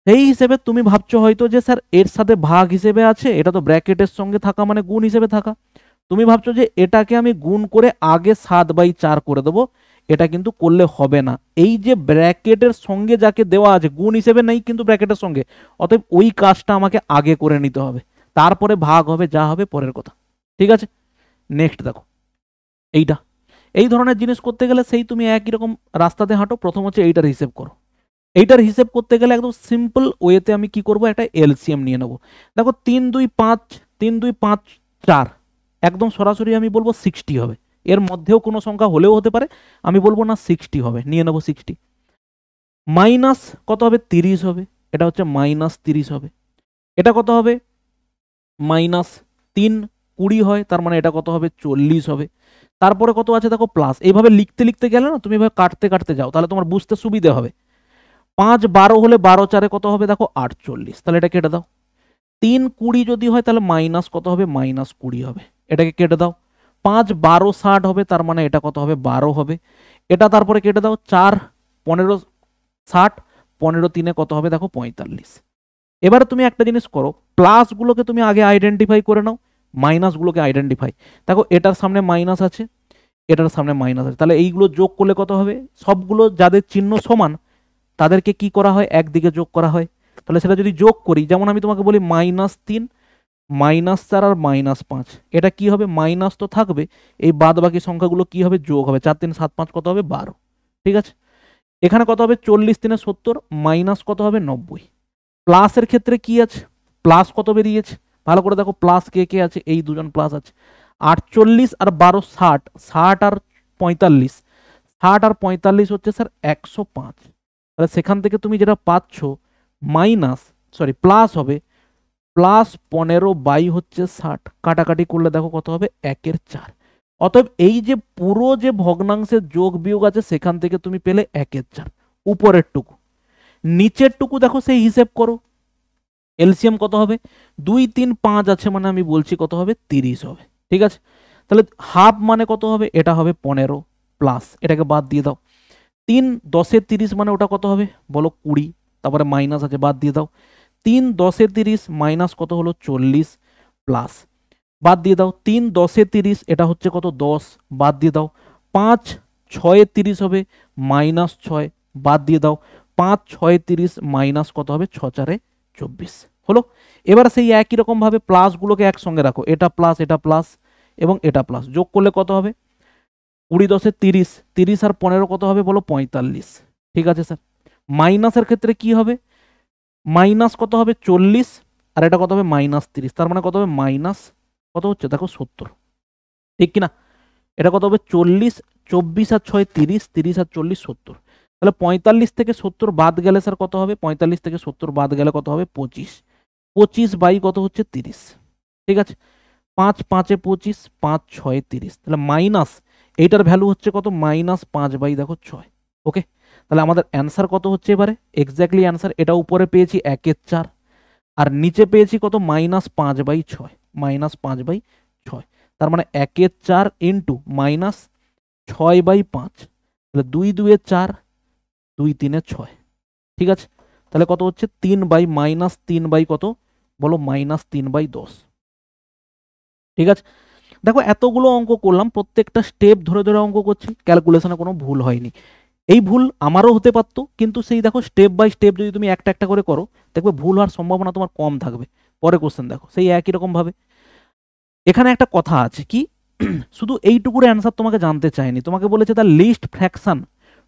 সেই হিসেবে তুমি ভাবছো হয়তো যে স্যার এর সাথে ভাগ হিসেবে আছে, এটা তো ব্র্যাকেটের সঙ্গে থাকা মানে গুণ হিসেবে থাকা। তুমি ভাবছো যে এটাকে আমি গুণ করে আগে সাত বাই চার করে দেবো। এটা কিন্তু করলে হবে না। এই যে ব্র্যাকেটের সঙ্গে যাকে দেওয়া আছে, গুণ হিসেবে নেই কিন্তু ব্র্যাকেটের সঙ্গে, অতএব ওই কাজটা আমাকে আগে করে নিতে হবে, তারপরে ভাগ হবে, যা হবে পরের কথা। ঠিক আছে, নেক্সট দেখো এইটা। এই ধরনের জিনিস করতে গেলে সেই তুমি একই রকম রাস্তাতে হাঁটো। প্রথম হচ্ছে এইটার হিসেব করো। এইটার হিসেব করতে গেলে একদম সিম্পল ওয়েতে আমি কি করব? একটা এলসিএম নিয়ে নেবো। দেখো তিন দুই পাঁচ, তিন দুই পাঁচ চার, একদম সরাসরি আমি বলবো সিক্সটি হবে। এর মধ্যেও কোনো সংখ্যা হলেও হতে পারে, আমি বলবো না সিক্সটি হবে, নিয়ে নেবো সিক্সটি। মাইনাস কত হবে? তিরিশ হবে। এটা হচ্ছে মাইনাস তিরিশ হবে। এটা কত হবে? মাইনাস তিন কুড়ি হয়, তার মানে এটা কত হবে? চল্লিশ হবে। তারপরে কত আছে দেখো? প্লাস। এইভাবে লিখতে লিখতে গেলে না, তুমি এভাবে কাটতে কাটতে যাও, তাহলে তোমার বুঝতে সুবিধে হবে। পাঁচ বারো হলে বারো চারে কত হবে দেখো? আটচল্লিশ। তাহলে এটা কেটে দাও। তিন কুড়ি যদি হয় তাহলে মাইনাস কত হবে? মাইনাস কুড়ি হবে। এটাকে কেটে দাও। পাঁচ বারো ষাট হবে, তার মানে এটা কত হবে? বারো হবে। এটা তারপরে কেটে দাও, চার পনেরো ষাট, পনেরো তিনে কত হবে দেখো পঁয়তাল্লিশ। এবার তুমি একটা জিনিস করো, প্লাসগুলোকে তুমি আগে আইডেন্টিফাই করে নাও, মাইনাসগুলোকে আইডেন্টিফাই। দেখো এটার সামনে মাইনাস আছে, এটার সামনে মাইনাস আছে, তাহলে এইগুলো যোগ করলে কত হবে, সবগুলো যাদের চিহ্ন সমান তাদেরকে কি করা হয়, একদিকে যোগ করা হয়। তাহলে সেটা যদি যোগ করি, যেমন আমি তোমাকে বলি মাইনাস তিন মাইনাস চার আর মাইনাস পাঁচ, এটা কি হবে, মাইনাস তো থাকবে, এই বাদ বাকি সংখ্যাগুলো কি হবে, যোগ হবে। চার তিন সাত পাঁচ কত হবে বারো, ঠিক আছে। এখানে কত হবে চল্লিশ তিনে সত্তর, মাইনাস কত হবে নব্বই। প্লাসের ক্ষেত্রে কি আছে, প্লাস কত বেরিয়েছে ভালো করে দেখো, প্লাস কে কে আছে, এই দুজন প্লাস আছে, আটচল্লিশ আর বারো ষাট, ষাট আর পঁয়তাল্লিশ, ষাট আর পঁয়তাল্লিশ হচ্ছে স্যার একশো পাঁচ। তাহলে সেখান থেকে তুমি যেটা পাচ্ছ মাইনাস সরি প্লাস হবে, প্লাস পনেরো বাই হচ্ছে ষাট, কাটাকাটি করলে দেখো কত হবে একের চার। অতএব এই যে পুরো যে ভগ্নাংশের যোগ বিয়োগ আছে সেখান থেকে তুমি পেলে একের চার, উপরের টুকু। নিচের টুকু দেখো সেই হিসেব করো, এলসিএম কত হবে, দুই তিন পাঁচ আছে মানে আমি বলছি কত হবে তিরিশ হবে, ঠিক আছে। তাহলে হাফ মানে কত হবে, এটা হবে পনেরো প্লাস, এটাকে বাদ দিয়ে দাও, তিন দশে তিরিশ মানে ওটা কত হবে বলো কুড়ি, তারপরে মাইনাস আছে বাদ দিয়ে দাও, তিন দশে তিরিশ মাইনাস কত হলো চল্লিশ প্লাস বাদ দিয়ে দাও, তিন দশে তিরিশ এটা হচ্ছে কত দশ বাদ দিয়ে দাও, পাঁচ ছয়ে তিরিশ হবে মাইনাস ছয় বাদ দিয়ে দাও, পাঁচ ছয় তিরিশ মাইনাস কত হবে ছ চারে চব্বিশ হলো। এবার সেই একই রকমভাবে প্লাসগুলোকে একসঙ্গে রাখো, এটা প্লাস এটা প্লাস এবং এটা প্লাস, যোগ করলে কত হবে কুড়ি দশে তিরিশ, তিরিশ আর পনেরো কত হবে বলো পঁয়তাল্লিশ, ঠিক আছে স্যার। মাইনাসের ক্ষেত্রে কি হবে, মাইনাস কত হবে চল্লিশ আর এটা কত হবে মাইনাস তিরিশ, তার মানে কত হবে মাইনাস কত হচ্ছে দেখো সত্তর, ঠিক কিনা। এটা কত হবে চল্লিশ, চব্বিশ আর ছয় তিরিশ, তিরিশ আর চল্লিশ সত্তর। তাহলে পঁয়তাল্লিশ থেকে সত্তর বাদ গেলে স্যার কত হবে, পঁয়তাল্লিশ থেকে সত্তর বাদ গেলে কত হবে পঁচিশ, পঁচিশ বাই কত হচ্ছে তিরিশ, ঠিক আছে। পাঁচ পাঁচে পঁচিশ, পাঁচ ছয় তিরিশ, তাহলে মাইনাস এইটার ভ্যালু হচ্ছে কত মাইনাস পাঁচ বাই দেখো ছয়, ওকে। তাহলে আমাদের অ্যান্সার কত হচ্ছে এবারে, এক্স্যাক্টলি অ্যান্সার এটা উপরে পেয়েছি একের চার আর নিচে পেয়েছি কত মাইনাস পাঁচ বাই ছয়, মাইনাস পাঁচ বাই ছয়, তার মানে একের চার ইন্টু মাইনাস ছয় বাই পাঁচ, তাহলে দুই দুয়ে চার, দুই তিনে ছয়, ঠিক আছে। তাহলে কত হচ্ছে তিন বাই মাইনাস তিন বাই কত বলো মাইনাস তিন বাই দশ, ঠিক আছে। দেখো এতগুলো অঙ্ক করলাম, প্রত্যেকটা স্টেপ ধরে ধরে অঙ্ক করছি, ক্যালকুলেশনে কোনো ভুল হয়নি। এই ভুল আমারও হতে পারতো, কিন্তু সেই দেখো স্টেপ বাই স্টেপ যদি তুমি একটা একটা করে করো দেখবে ভুল হওয়ার সম্ভাবনা তোমার কম থাকবে। পরে কোশ্চেন দেখো সেই একই রকমভাবে, এখানে একটা কথা আছে কি, শুধু এইটুকুর অ্যান্সার তোমাকে জানতে চাইনি, তোমাকে বলেছে the least fraction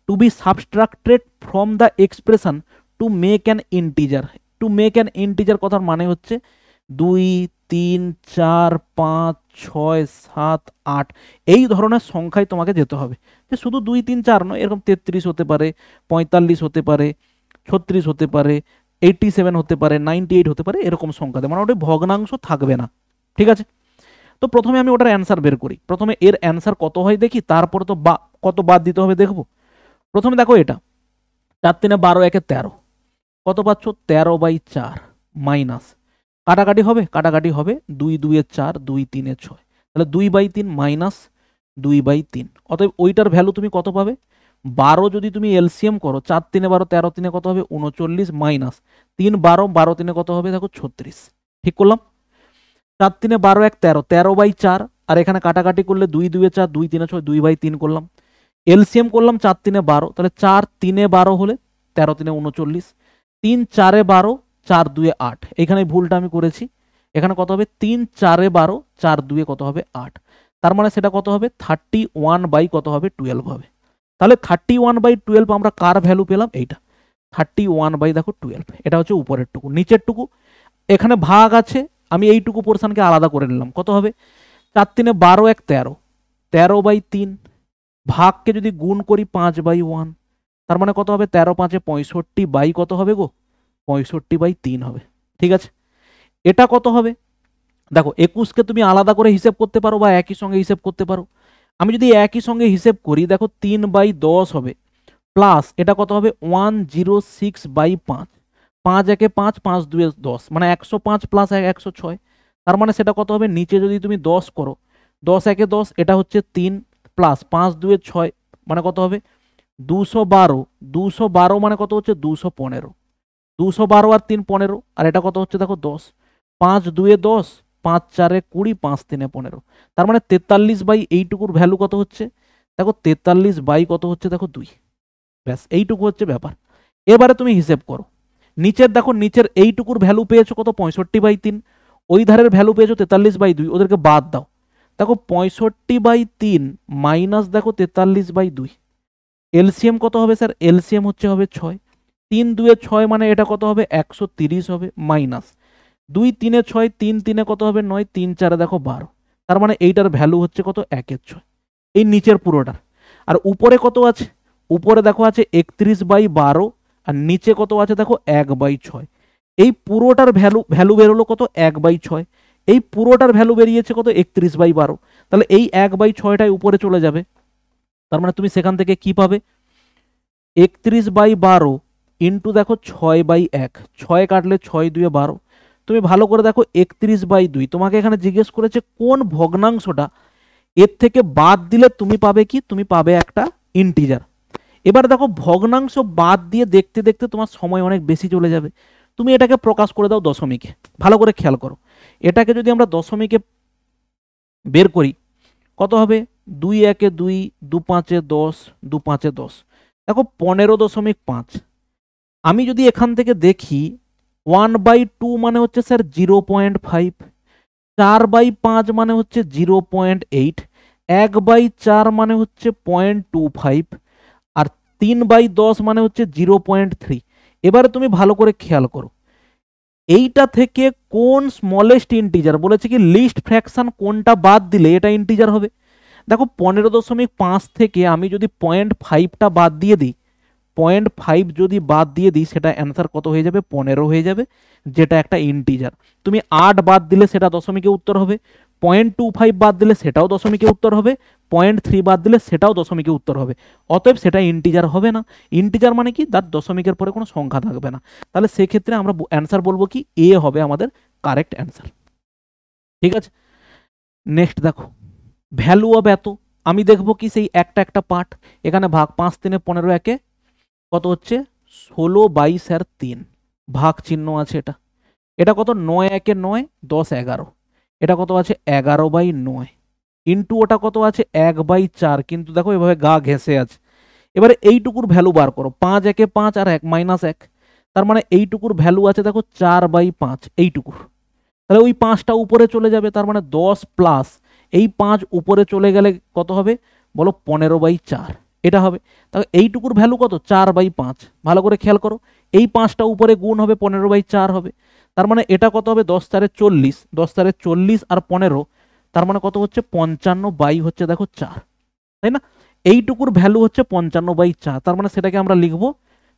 to be subtracted from the expression to make an integer. To make an integer কথার মানে হচ্ছে দুই তিন চার পাঁচ ছয় সাত আট এই ধরনের সংখ্যায় তোমাকে যেতে হবে, যে শুধু দুই তিন চার নয়, এরকম তেত্রিশ হতে পারে, পঁয়তাল্লিশ হতে পারে, ছত্রিশ হতে পারে, এইটটি সেভেন হতে পারে, নাইনটি এইট হতে পারে, এরকম সংখ্যাতে মানে ওটা ভগ্নাংশ থাকবে না, ঠিক আছে। তো প্রথমে আমি ওটার অ্যান্সার বের করি, প্রথমে এর অ্যান্সার কত হয় দেখি, তারপর তো বা কত বাদ দিতে হবে দেখবো। প্রথমে দেখো এটা চার তিনে বারো একে তেরো, কত পাচ্ছ তেরো বাই চার, মাইনাস কাটাকাটি হবে, কাটাকাটি হবে দুই দুয়ে চার, দুই তিনে ছয়, তাহলে দুই বাই তিন মাইনাস দুই বাই তিন। অতএব ওইটার ভ্যালু তুমি কত পাবে, বারো যদি তুমি এলসিএম করো, চার তিনে বারো, তেরো তিনে কত হবে উনচল্লিশ, মাইনাস তিন বারো, বারো তিনে কত হবে দেখো ছত্রিশ, ঠিক করলাম। চার তিনে বারো এক তেরো, তেরো বাই চার আর এখানে কাটাকাটি করলে দুই দুয়ে চার, দুই তিনে ছয়, দুই বাই তিন করলাম, এলসিএম করলাম চার তিনে বারো, তাহলে চার তিনে বারো হলে তেরো তিনে উনচল্লিশ, তিন চারে বারো, চার দুয়ে আট, এইখানে ভুলটা আমি করেছি, এখানে কত হবে তিন চারে বারো, চার দুয়ে কত হবে আট, তার মানে সেটা কত হবে থার্টি ওয়ান বাই কত হবে টুয়েলভ হবে। তাহলে থার্টি ওয়ান বাই টুয়েলভ আমরা কার ভ্যালু পেলাম, এইটা থার্টি ওয়ান বাই দেখো টুয়েলভ, এটা হচ্ছে উপরের টুকু। নিচের টুকু এখানে ভাগ আছে, আমি এইটুকু পোর্শনকে আলাদা করে নিলাম, কত হবে চার তিনে বারো এক তেরো, তেরো বাই তিন, ভাগকে যদি গুণ করি পাঁচ বাই ওয়ান, তার মানে কত হবে তেরো পাঁচে পঁয়ষট্টি বাই কত হবে গো পঁয়ষট্টি বাই তিন হবে, ঠিক আছে। এটা কত হবে দেখো, একুশকে তুমি আলাদা করে হিসেব করতে পারো বা একই সঙ্গে হিসেব করতে পারো। আমি যদি একই সঙ্গে হিসেব করি দেখো তিন বাই দশ হবে, প্লাস এটা কত হবে ওয়ান জিরো সিক্স বাই পাঁচ, পাঁচ একে পাঁচ, পাঁচ দুয়ে দশ, মানে একশো পাঁচ প্লাস এক একশো ছয়, তার মানে সেটা কত হবে নিচে যদি তুমি দশ করো, দশ একে দশ, এটা হচ্ছে তিন প্লাস পাঁচ দুয়ে ছয় মানে কত হবে দুশো বারো, দুশো বারো মানে কত হচ্ছে দুশো পনেরো, দুশো বারো আর তিন পনেরো, আর এটা কত হচ্ছে দেখো দশ, পাঁচ দুয়ে দশ, পাঁচ চারে কুড়ি, পাঁচ তিনে পনেরো, তার মানে তেতাল্লিশ বাই এইটুকুর ভ্যালু কত হচ্ছে দেখো তেতাল্লিশ বাই কত হচ্ছে দেখো দুই, ব্যাস এইটুকু হচ্ছে ব্যাপার। এবারে তুমি হিসেব করো নিচের, দেখো নিচের এইটুকুর ভ্যালু পেয়েছো কত পঁয়ষট্টি বাই তিন, ওই ধারের ভ্যালু পেয়েছো তেতাল্লিশ বাই দুই, ওদেরকে বাদ দাও, দেখো পঁয়ষট্টি বাই তিন মাইনাস দেখো তেতাল্লিশ বাই দুই, এলসিএম কত হবে স্যার এলসিএম হচ্ছে হবে ছয়, তিন দুয়ে ছয় মানে এটা কত হবে একশো তিরিশ হবে, মাইনাস দুই তিনে ছয়, তিন তিনে কত হবে নয়, তিন চারে দেখো বারো, তার মানে এইটার ভ্যালু হচ্ছে কত একের ছয়, এই নিচের পুরোটার। আর উপরে কত আছে উপরে দেখো আছে একত্রিশ বাই বারো, আর নিচে কত আছে দেখো এক বাই ছয়, এই পুরোটার ভ্যালু ভ্যালু বেরোলো কত এক বাই ছয়, এই পুরোটার ভ্যালু বেরিয়েছে কত একত্রিশ বাই বারো, তাহলে এই এক বাই ছয়টাই উপরে চলে যাবে, তার মানে তুমি সেখান থেকে কি পাবে একত্রিশ বাই বারো ইন্টু দেখো ছয় বাই এক, ছয় কাটলে ছয় দুয়ে বারো, তুমি ভালো করে দেখো একত্রিশ বাই দুই, তোমাকে এখানে জিজ্ঞেস করেছে কোন ভগ্নাংশটা এর থেকে বাদ দিলে তুমি পাবে কি তুমি পাবে একটা ইন্টিজার। এবার দেখো ভগ্নাংশ বাদ দিয়ে দেখতে দেখতে তোমার সময় অনেক বেশি চলে যাবে, তুমি এটাকে প্রকাশ করে দাও দশমিকে, ভালো করে খেয়াল করো এটাকে যদি আমরা দশমিকে বের করি কত হবে দুই একে দুই, দু পাঁচে দশ, দু পাঁচে দশ, দেখো পনেরো দশমিক পাঁচ। আমি যদি এখান থেকে দেখি ওয়ান বাই টু মানে হচ্ছে স্যার জিরো পয়েন্ট ফাইভ, চার বাই পাঁচ মানে হচ্ছে জিরো পয়েন্ট এইট, এক বাই চার মানে হচ্ছে পয়েন্ট টু ফাইভ, আর তিন বাই দশ মানে হচ্ছে জিরো পয়েন্ট থ্রি। এবারে তুমি ভালো করে খেয়াল করো এইটা থেকে কোন স্মলেস্ট ইন্টিজার বলেছে কি লিস্ট ফ্র্যাকশান কোনটা বাদ দিলে এটা ইন্টিজার হবে, দেখো পনেরো দশমিক পাঁচ থেকে আমি যদি পয়েন্ট ফাইভটা বাদ দিয়ে দিই, পয়েন্ট ফাইভ যদি বাদ দিয়ে দিই সেটা অ্যান্সার কত হয়ে যাবে পনেরো হয়ে যাবে, যেটা একটা ইন্টিজার। তুমি আট বাদ দিলে সেটা দশমিকে উত্তর হবে, পয়েন্ট টু ফাইভ বাদ দিলে সেটাও দশমিকে উত্তর হবে, পয়েন্ট থ্রি বাদ দিলে সেটাও দশমিকে উত্তর হবে, অতএব সেটা ইন্টিজার হবে না। ইন্টিজার মানে কি তার দশমিকের পরে কোনো সংখ্যা থাকবে না, তাহলে সেক্ষেত্রে আমরা অ্যান্সার বলবো কি এ হবে আমাদের কারেক্ট অ্যান্সার। ঠিক আছে, নেক্সট দেখো ভ্যালু অব এত, আমি দেখবো কি সেই একটা একটা পার্ট, এখানে ভাগ পাঁচ তিনে পনেরো একে কত হচ্ছে ষোলো বাইশ আর তিন, ভাগ চিহ্ন আছে এটা, এটা কত নয় একে নয়, দশ এগারো, এটা কত আছে এগারো বাই নয়, ইন্টু ওটা কত আছে এক বাই চার, কিন্তু দেখো এভাবে গা ঘেঁষে আছে। এবারে এইটুকুর ভ্যালু বার করো, পাঁচ একে পাঁচ আর এক মাইনাস এক, তার মানে এইটুকুর ভ্যালু আছে দেখো চার বাই পাঁচ এইটুকুর, তাহলে ওই পাঁচটা উপরে চলে যাবে, তার মানে দশ প্লাস এই পাঁচ উপরে চলে গেলে কত হবে বলো পনেরো বাই চার এটা হবে, তাহলে এইটুকুর ভ্যালু কত চার বাই পাঁচ, ভালো করে খেয়াল করো এই পাঁচটা উপরে গুণ হবে পনেরো বাই চার হবে, তার মানে এটা কত হবে দশ চারে চল্লিশ, দশ চারে চল্লিশ আর পনেরো, তার মানে কত হচ্ছে পঞ্চান্ন বাই হচ্ছে দেখো চার, তাই না এইটুকুর ভ্যালু হচ্ছে পঞ্চান্ন বাই চার, তার মানে সেটাকে আমরা লিখবো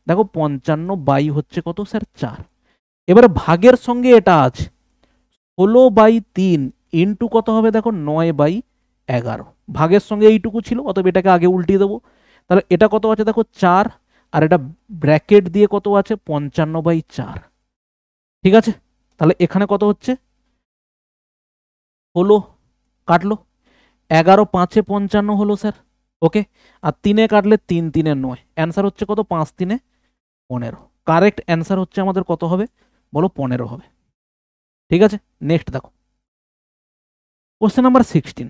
দেখো পঞ্চান্ন বাই হচ্ছে কত স্যার চার। এবারে ভাগের সঙ্গে এটা আছে ষোলো বাই তিন ইন্টু কত হবে দেখো নয় বাই এগারো, ভাগের সঙ্গে এইটুকু ছিল অতএব এটাকে আগে উল্টিয়ে দেবো, তাহলে এটা কত আছে দেখো চার, আর এটা ব্র্যাকেট দিয়ে কত আছে পঞ্চান্ন বাই চার। ঠিক আছে, তাহলে এখানে কত হচ্ছে হলো কাটলো এগারো পাঁচে পঞ্চান্ন হলো স্যার, ওকে, আর তিনে কাটলে তিন তিনে নয়, অ্যান্সার হচ্ছে কত পাঁচ তিনে পনেরো, কারেক্ট অ্যান্সার হচ্ছে আমাদের কত হবে বলো পনেরো হবে। ঠিক আছে, নেক্সট দেখো কোশ্চেন নাম্বার সিক্সটিন,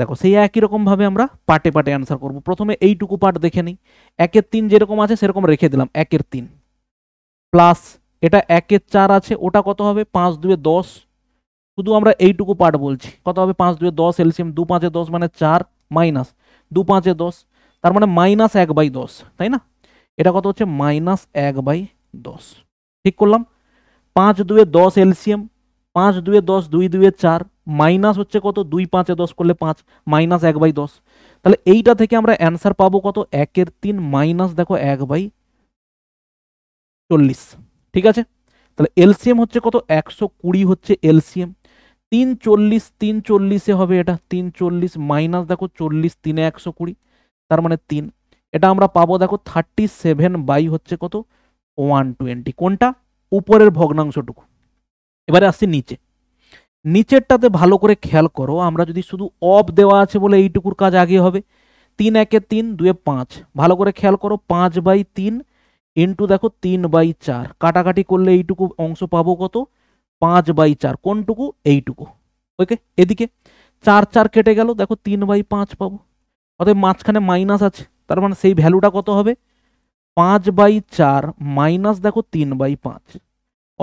দেখো সেই একই রকমভাবে আমরা পার্টে পার্টে অ্যান্সার করব। প্রথমে এইটুকু পার্ট দেখে নিই, একের তিন যেরকম আছে সেরকম রেখে দিলাম, একের তিন প্লাস এটা একের চার আছে ওটা কত হবে পাঁচ দুয়ে দশ, শুধু আমরা এইটুকু পার্ট বলছি কত হবে পাঁচ দুয়ে দশ এলসিএম, দু পাঁচে দশ মানে চার মাইনাস দু পাঁচে দশ, তার মানে মাইনাস এক বাই দশ, তাই না এটা কত হচ্ছে মাইনাস এক বাই দশ, ঠিক করলাম, পাঁচ দুয়ে দশ এলসিএম, পাঁচ দুয়ে দশ দুই দুয়ে চার, মাইনাস হচ্ছে কত দুই পাঁচে দশ করলে পাঁচ, মাইনাস এক বাই দশ, তাহলে এইটা থেকে আমরা অ্যান্সার পাবো কত একের তিন মাইনাস দেখো এক বাই চল্লিশ। ঠিক আছে, তাহলে এলসিএম হচ্ছে কত একশো কুড়ি হচ্ছে এলসিএম, তিন চল্লিশ, তিন চল্লিশে হবে এটা তিন চল্লিশ মাইনাস দেখো চল্লিশ তিনে একশো কুড়ি, তার মানে তিন, এটা আমরা পাবো দেখো থার্টি সেভেন বাই হচ্ছে কত ওয়ান টোয়েন্টি, কোনটা উপরের ভগ্নাংশটুকু। এবারে আসছি নিচে, নিচেরটাতে ভালো করে খেয়াল করো, আমরা যদি শুধু অফ দেওয়া আছে বলে এইটুকুর কাজ আগে হবে, তিন একে তিন দুয়ে পাঁচ, ভালো করে খেয়াল করো, পাঁচ বাই তিন ইন্টু দেখো তিন বাই চার, কাটাকাটি করলে এইটুকু অংশ পাবো কত, পাঁচ বাই চার, কোনটুকু, এইটুকু। ওকে, এদিকে চার চার কেটে গেল, দেখো তিন বাই পাঁচ পাবো, অর্থাৎ মাঝখানে মাইনাস আছে, তার মানে সেই ভ্যালুটা কত হবে, পাঁচ বাই চার মাইনাস দেখো তিন বাই পাঁচ,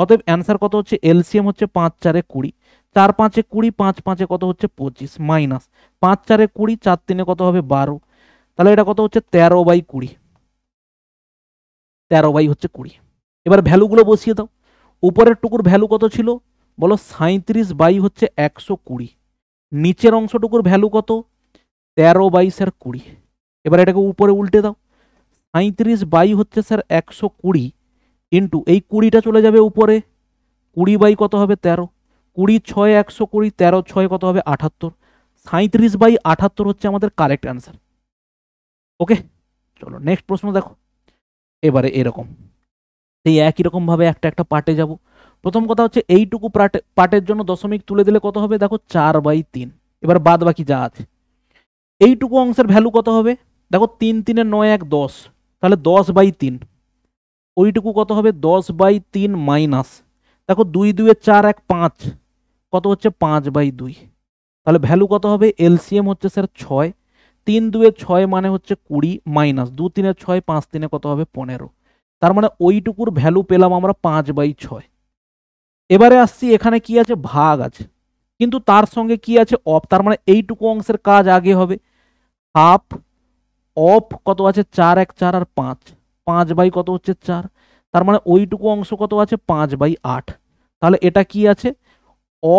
অতএব অ্যান্সার কত হচ্ছে, এলসিএম হচ্ছে পাঁচ চারে কুড়ি, চার পাঁচে কুড়ি, পাঁচ পাঁচে কত হচ্ছে পঁচিশ, মাইনাস পাঁচ চারে কুড়ি, চার তিনে কত হবে বারো, তাহলে এটা কত হচ্ছে তেরো বাই কুড়ি, তেরো বাই হচ্ছে কুড়ি। এবার ভ্যালুগুলো বসিয়ে দাও, উপরের টুকুর ভ্যালু কত ছিল বলো, সাঁত্রিশ বাই হচ্ছে একশো কুড়ি, নিচের অংশটুকুর ভ্যালু কত, তেরো বাই স্যার কুড়ি, এবার এটাকে উপরে উল্টে দাও, সাঁত্রিশ বাই হচ্ছে স্যার একশো কুড়ি ইন্টু এই কুড়িটা চলে যাবে উপরে, কুড়ি বাই কত হবে তেরো, কুড়ি ছয় একশো কুড়ি, তেরো ছয় কত হবে আটাত্তর, সাঁত্রিশ বাই আটাত্তর হচ্ছে আমাদের কারেক্ট অ্যান্সার। ওকে, চলো নেক্সট প্রশ্ন দেখো। এবারে এরকম সেই একই রকমভাবে একটা একটা পার্টে যাব। প্রথম কথা হচ্ছে এইটুকু পার্টে পার্টের জন্য দশমিক তুলে দিলে কত হবে, দেখো চার বাই তিন। এবার বাদ বাকি যা আছে এইটুকু অংশের ভ্যালু কত হবে, দেখো তিন তিনে নয় এক দশ, তাহলে দশ বাই তিন, ওইটুকু কত হবে দশ বাই তিন মাইনাস দেখো দুই দুয়ে চার এক পাঁচ, কত হচ্ছে পাঁচ বাই দুই, তাহলে ভ্যালু কত হবে, এলসিএম হচ্ছে স্যার ছয়, তিন দুয়ে ছয় মানে হচ্ছে কুড়ি মাইনাস দু তিনে ছয়, পাঁচ তিনে কত হবে পনেরো, তার মানে ওইটুকুর ভ্যালু পেলাম আমরা পাঁচ বাই ছয়। এবারে আসছি এখানে কি আছে, ভাগ আছে, কিন্তু তার সঙ্গে কি আছে অফ, তার মানে এইটুকু অংশের কাজ আগে হবে, হাফ অফ কত আছে চার এক চার আর পাঁচ, পাঁচ বাই কত হচ্ছে চার, তার মানে ওইটুকু অংশ কত আছে পাঁচ বাই আট, তাহলে এটা কি আছে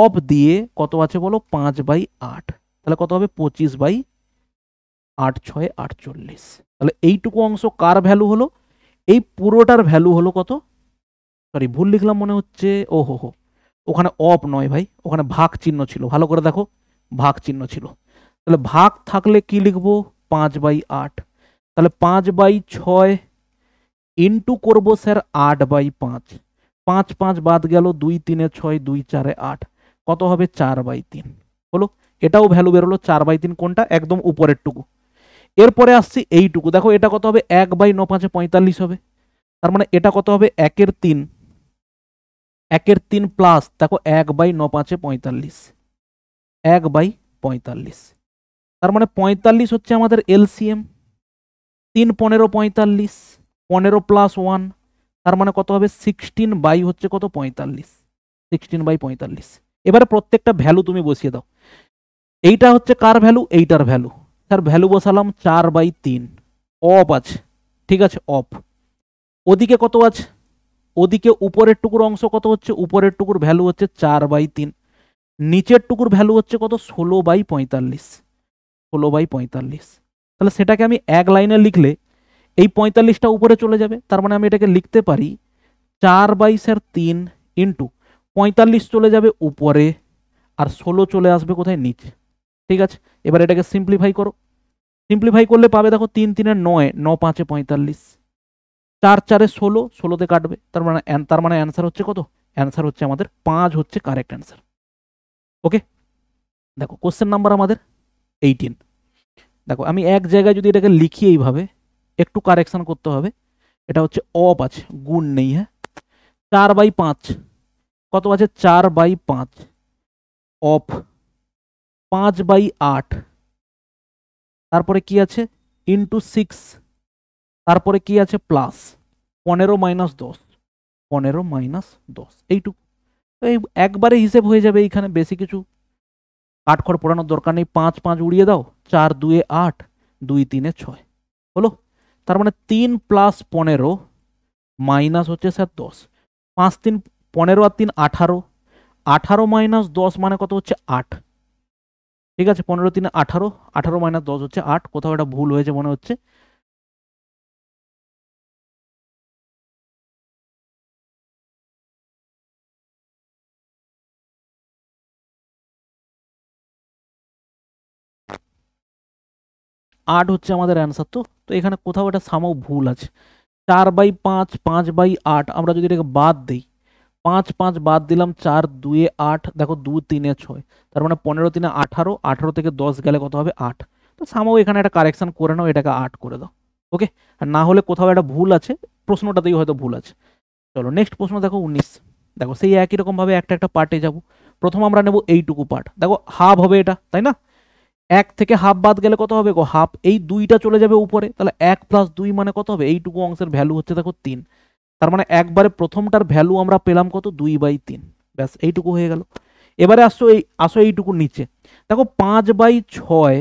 অফ দিয়ে কত আছে বলো পাঁচ বাই আট, তাহলে কত হবে পঁচিশ বাই আট ছয় আটচল্লিশ, তাহলে এইটুকু অংশ কার ভ্যালু হলো, এই পুরোটার ভ্যালু হলো কত, সরি ভুল লিখলাম মনে হচ্ছে, ও হো হো ওখানে অফ নয় ভাই, ওখানে ভাগ চিহ্ন ছিল, ভালো করে দেখো ভাগ চিহ্ন ছিল, তাহলে ভাগ থাকলে কি লিখবো পাঁচ বাই আট, তাহলে পাঁচ বাই ছয় ইন্টু করবো স্যার আট বাই পাঁচ, পাঁচ পাঁচ বাদ গেল দুই তিনে ছয় দুই চারে আট, কত হবে চার বাই তিন হলো, এটাও ভ্যালু বেরোলো চার বাই তিন, কোনটা একদম উপরের টুকু। এরপরে আসছি এইটুকু, দেখো এটা কত হবে এক বাই ন পাঁচে পঁয়তাল্লিশ হবে, তার মানে এটা কত হবে একের তিন, একের তিন প্লাস দেখো এক বাই ন পাঁচে পঁয়তাল্লিশ, এক বাই পঁয়তাল্লিশ, তার মানে পঁয়তাল্লিশ হচ্ছে আমাদের এলসিএম, তিন পনেরো পঁয়তাল্লিশ, পনেরো প্লাস ওয়ান, তার মানে কত হবে সিক্সটিন বাই হচ্ছে কত পঁয়তাল্লিশ, সিক্সটিন বাই পঁয়তাল্লিশ। এবারে প্রত্যেকটা ভ্যালু তুমি বসিয়ে দাও, এইটা হচ্ছে কার ভ্যালু, এইটার ভ্যালু, তার ভ্যালু বসালাম চার বাই তিন, অফ আছে, ঠিক আছে অফ, ওদিকে কত আছে, ওদিকে উপরের টুকুর অংশ কত হচ্ছে, উপরের টুকুর ভ্যালু হচ্ছে চার বাই তিন, নিচের টুকুর ভ্যালু হচ্ছে কত ষোলো বাই পঁয়তাল্লিশ, ষোলো বাই পঁয়তাল্লিশ, তাহলে সেটাকে আমি এক লাইনে লিখলে এই পঁয়তাল্লিশটা উপরে চলে যাবে, তার মানে আমি এটাকে লিখতে পারি চার বাই স্যার তিন ইন্টু পঁয়তাল্লিশ চলে যাবে উপরে আর ষোলো চলে আসবে কোথায় নিচে, ঠিক আছে। এবার এটাকে সিম্পলিফাই করো, সিম্পলিফাই করলে পাবে দেখো তিন তিনে নয়, ন পাঁচে পঁয়তাল্লিশ, চার চারে ষোলো, ষোলোতে কাটবে, তার মানে তার মানে অ্যান্সার হচ্ছে কত, অ্যান্সার হচ্ছে আমাদের পাঁচ হচ্ছে কারেক্ট অ্যান্সার। ওকে, দেখো কোশ্চেন নাম্বার আমাদের এইটিন। দেখো আমি এক জায়গায় যদি এটাকে লিখি এইভাবে একটু কারেকশান করতে হবে, এটা হচ্ছে অপ আছে গুণ নেই, হ্যাঁ চার বাই পাঁচ কত আছে চার বাই পাঁচ অপ, পাঁচ বাই আট তারপরে কি আছে ইন্টু সিক্স, তারপরে কি আছে প্লাস পনেরো মাইনাস দশ, পনেরো মাইনাস দশ এইটুকু, এই একবারে হিসেব হয়ে যাবে, এইখানে বেশি কিছু কাঠখড় পড়ানোর দরকার নেই, পাঁচ পাঁচ উড়িয়ে দাও, চার দুয়ে আট দুই তিনে ছয় হলো, তার মানে তিন প্লাস পনেরো মাইনাস হচ্ছে স্যার দশ, পাঁচ তিন পনেরো আর তিন আঠারো, আঠারো মাইনাস দশ মানে কত হচ্ছে আট, ঠিক আছে পনেরো তিনে আঠারো, আঠারো মাইনাস দশ হচ্ছে আট, কোথাও এটা ভুল হয়েছে মনে হচ্ছে, আট হচ্ছে আমাদের অ্যান্সার, তো তো এখানে কোথাও এটা সামাও ভুল আছে, চার বাই পাঁচ পাঁচ বাই আট, আমরা যদি এটাকে বাদ দিই, পাঁচ পাঁচ বাদ দিলাম চার দুয়ে আট দেখো দু তিনে ছয়, তার মানে পনেরো তিনে আঠারো, আঠারো থেকে দশ গেলে কত হবে আট, তো সামাও এখানে একটা কারেকশান করে নাও, এটাকে আট করে দাও। ওকে, আর না হলে কোথাও একটা ভুল আছে, প্রশ্নটাতেই হয়তো ভুল আছে। চলো নেক্সট প্রশ্ন দেখো উনিশ। দেখো সেই একই রকমভাবে একটা একটা পার্টে যাব। প্রথম আমরা নেব এইটুকু পার্ট, দেখো হাফ হবে এটা, তাই না? এক থেকে হাফ বাদ গেলে কত হবে গো? হাফ। এই দুইটা চলে যাবে উপরে, তাহলে এক প্লাস দুই মানে কত হবে? এইটুকু অংশের ভ্যালু হচ্ছে দেখো তিন। তার মানে একবারে প্রথমটার ভ্যালু আমরা পেলাম কত? দুই বাই তিন। ব্যাস এইটুকু হয়ে গেল। এবারে আসছো এই আসো এইটুকু নিচে, দেখো পাঁচ বাই ছয়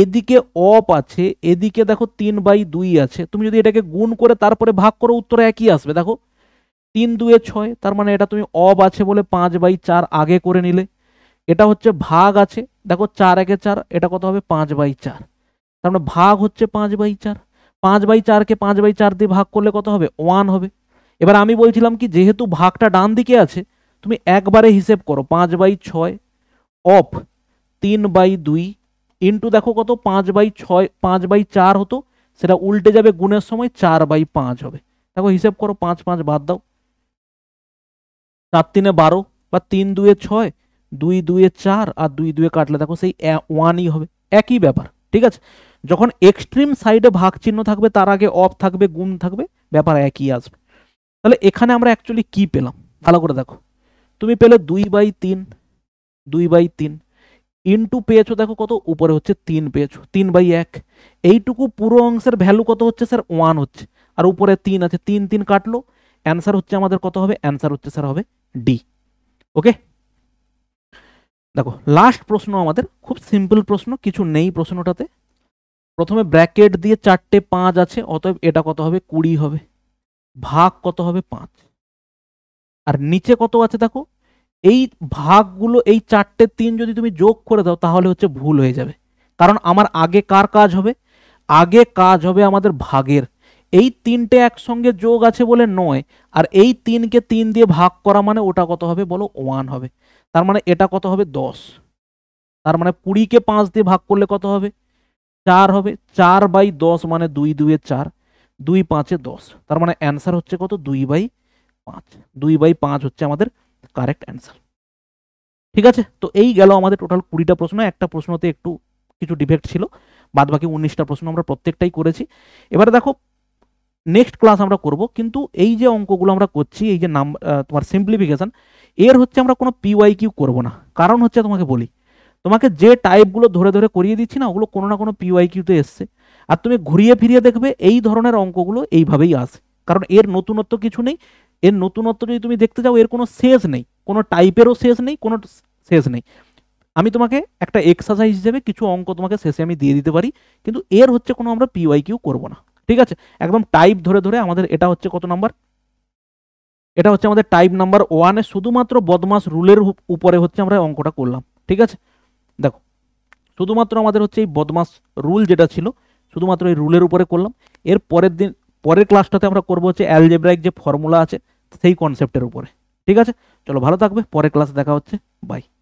এদিকে অপ আছে, এদিকে দেখো তিন বাই দুই আছে। তুমি যদি এটাকে গুণ করে তারপরে ভাগ করো উত্তরে একই আসবে। দেখো তিন দুয়ে ছয়, তার মানে এটা তুমি অব আছে বলে পাঁচ বাই চার আগে করে নিলে। এটা হচ্ছে ভাগ আছে, দেখো চার একে চার, এটা কত হবে? পাঁচ বাই চার। তার মানে ভাগ হচ্ছে পাঁচ বাই চার। পাঁচ বাই চারকে পাঁচ বাই চার দিয়ে ভাগ করলে কত হবে? ওয়ান হবে। এবার আমি বলছিলাম কি, যেহেতু ভাগটা ডান দিকে আছে তুমি একবারে হিসেব করো, পাঁচ বাই ছয় অফ তিন বাই দুই ইন্টু দেখো কত? পাঁচ বাই ছয়, পাঁচ বাই চার হতো, সেটা উল্টে যাবে গুণের সময়, চার বাই পাঁচ হবে। দেখো হিসেব করো, পাঁচ পাঁচ বাদ দাও, চার তিনে বারো, বা তিন দুয়ে ছয়, দুই দুয়ে চার, আর দুই দুয়ে কাটলে দেখো সেই ওয়ানই হবে। একই ব্যাপার, ঠিক আছে? যখন এক্সট্রিম সাইডে ভাগ চিহ্ন থাকবে তার আগে অফ থাকবে, গুণ থাকবে, ব্যাপার একই আসবে। তাহলে এখানে আমরা অ্যাকচুয়ালি কি পেলাম ভালো করে দেখো। তুমি পেলে দুই বাই তিন, দুই বাই তিন ইন্টু পেয়েছো দেখো কত? উপরে হচ্ছে তিন পেয়েছো, তিন বাই এক। এইটুকু পুরো অংশের ভ্যালু কত হচ্ছে স্যার? ওয়ান হচ্ছে, আর উপরে তিন আছে, তিন তিন কাটলো, অ্যান্সার হচ্ছে আমাদের কত হবে? অ্যান্সার হচ্ছে স্যার হবে ডি। ওকে, দেখো লাস্ট প্রশ্ন আমাদের, খুব সিম্পল প্রশ্ন, কিছু নেই প্রশ্নটাতে। প্রথমে ব্র্যাকেট দিয়ে চারটে পাঁচ আছে, অতএব এটা কত হবে? কুড়ি হবে। ভাগ কত হবে? পাঁচ। আর নিচে কত আছে দেখো? এই ভাগগুলো, এই চারটে তিন যদি তুমি যোগ করে দাও তাহলে হচ্ছে ভুল হয়ে যাবে, কারণ আমার আগে কার কাজ হবে? আগে কাজ হবে আমাদের ভাগের। এই তিনটে একসঙ্গে যোগ আছে বলে নয়, আর এই তিনকে তিন দিয়ে ভাগ করা মানে ওটা কত হবে বলো? ওয়ান হবে। তার মানে এটা কত হবে? দশ। তার মানে কুড়িকে পাঁচ দিয়ে ভাগ করলে কত হবে? চার হবে। চার বাই দশ মানে দুই দুয়ে চার, দুই পাঁচে দশ, তার মানে অ্যান্সার হচ্ছে কত? দুই বাই পাঁচ। দুই বাই পাঁচ হচ্ছে আমাদের কারেক্ট অ্যান্সার। ঠিক আছে, তো এই গেল আমাদের টোটাল কুড়িটা প্রশ্ন। একটা প্রশ্নতে একটু কিছু ডিফেক্ট ছিল, বাদ বাকি উনিশটা প্রশ্ন আমরা প্রত্যেকটাই করেছি। এবারে দেখো নেক্সট ক্লাস আমরা করব, কিন্তু এই যে অঙ্কগুলো আমরা করছি, এই যে নাম তোমার সিম্পলিফিকেশন, এর হচ্ছে আমরা কোনো পিওয়াই কিউ করবো না। কারণ হচ্ছে তোমাকে বলি, তোমাকে যে টাইপগুলো ধরে ধরে করিয়ে দিচ্ছি না, ওগুলো কোনো না কোনো পিওয়াই কিউতে এসছে। আর তুমি ঘুরিয়ে ফিরিয়ে দেখবে এই ধরনের অঙ্কগুলো এইভাবেই আসে, কারণ এর নতুনত্ব কিছু নেই। এর নতুনত্ব যদি তুমি দেখতে যাও, এর কোনো শেষ নেই, কোনো টাইপেরও শেষ নেই, কোনো শেষ নেই। আমি তোমাকে একটা এক্সারসাইজ হিসেবে কিছু অঙ্ক তোমাকে শেষে আমি দিয়ে দিতে পারি, কিন্তু এর হচ্ছে কোনো আমরা পিওয়াই কিউ করবো না। ঠিক আছে, একদম টাইপ ধরে ধরে আমাদের, এটা হচ্ছে কত নাম্বার? এটা হচ্ছে আমাদের টাইপ নাম্বার ওয়ানে শুধুমাত্র বদমাস রুলের উপরে হচ্ছে আমরা অঙ্কটা করলাম। ঠিক আছে, দেখো শুধুমাত্র আমাদের হচ্ছে এই বদমাস রুল যেটা ছিল, শুধুমাত্র এই রুলের উপরে করলাম। এর পরের দিন, পরের ক্লাসটাতে আমরা করবো হচ্ছে অ্যালজেব্রাইক যে ফর্মুলা আছে সেই কনসেপ্টের উপরে। ঠিক আছে, চলো ভালো থাকবে, পরের ক্লাসে দেখা হচ্ছে, বাই।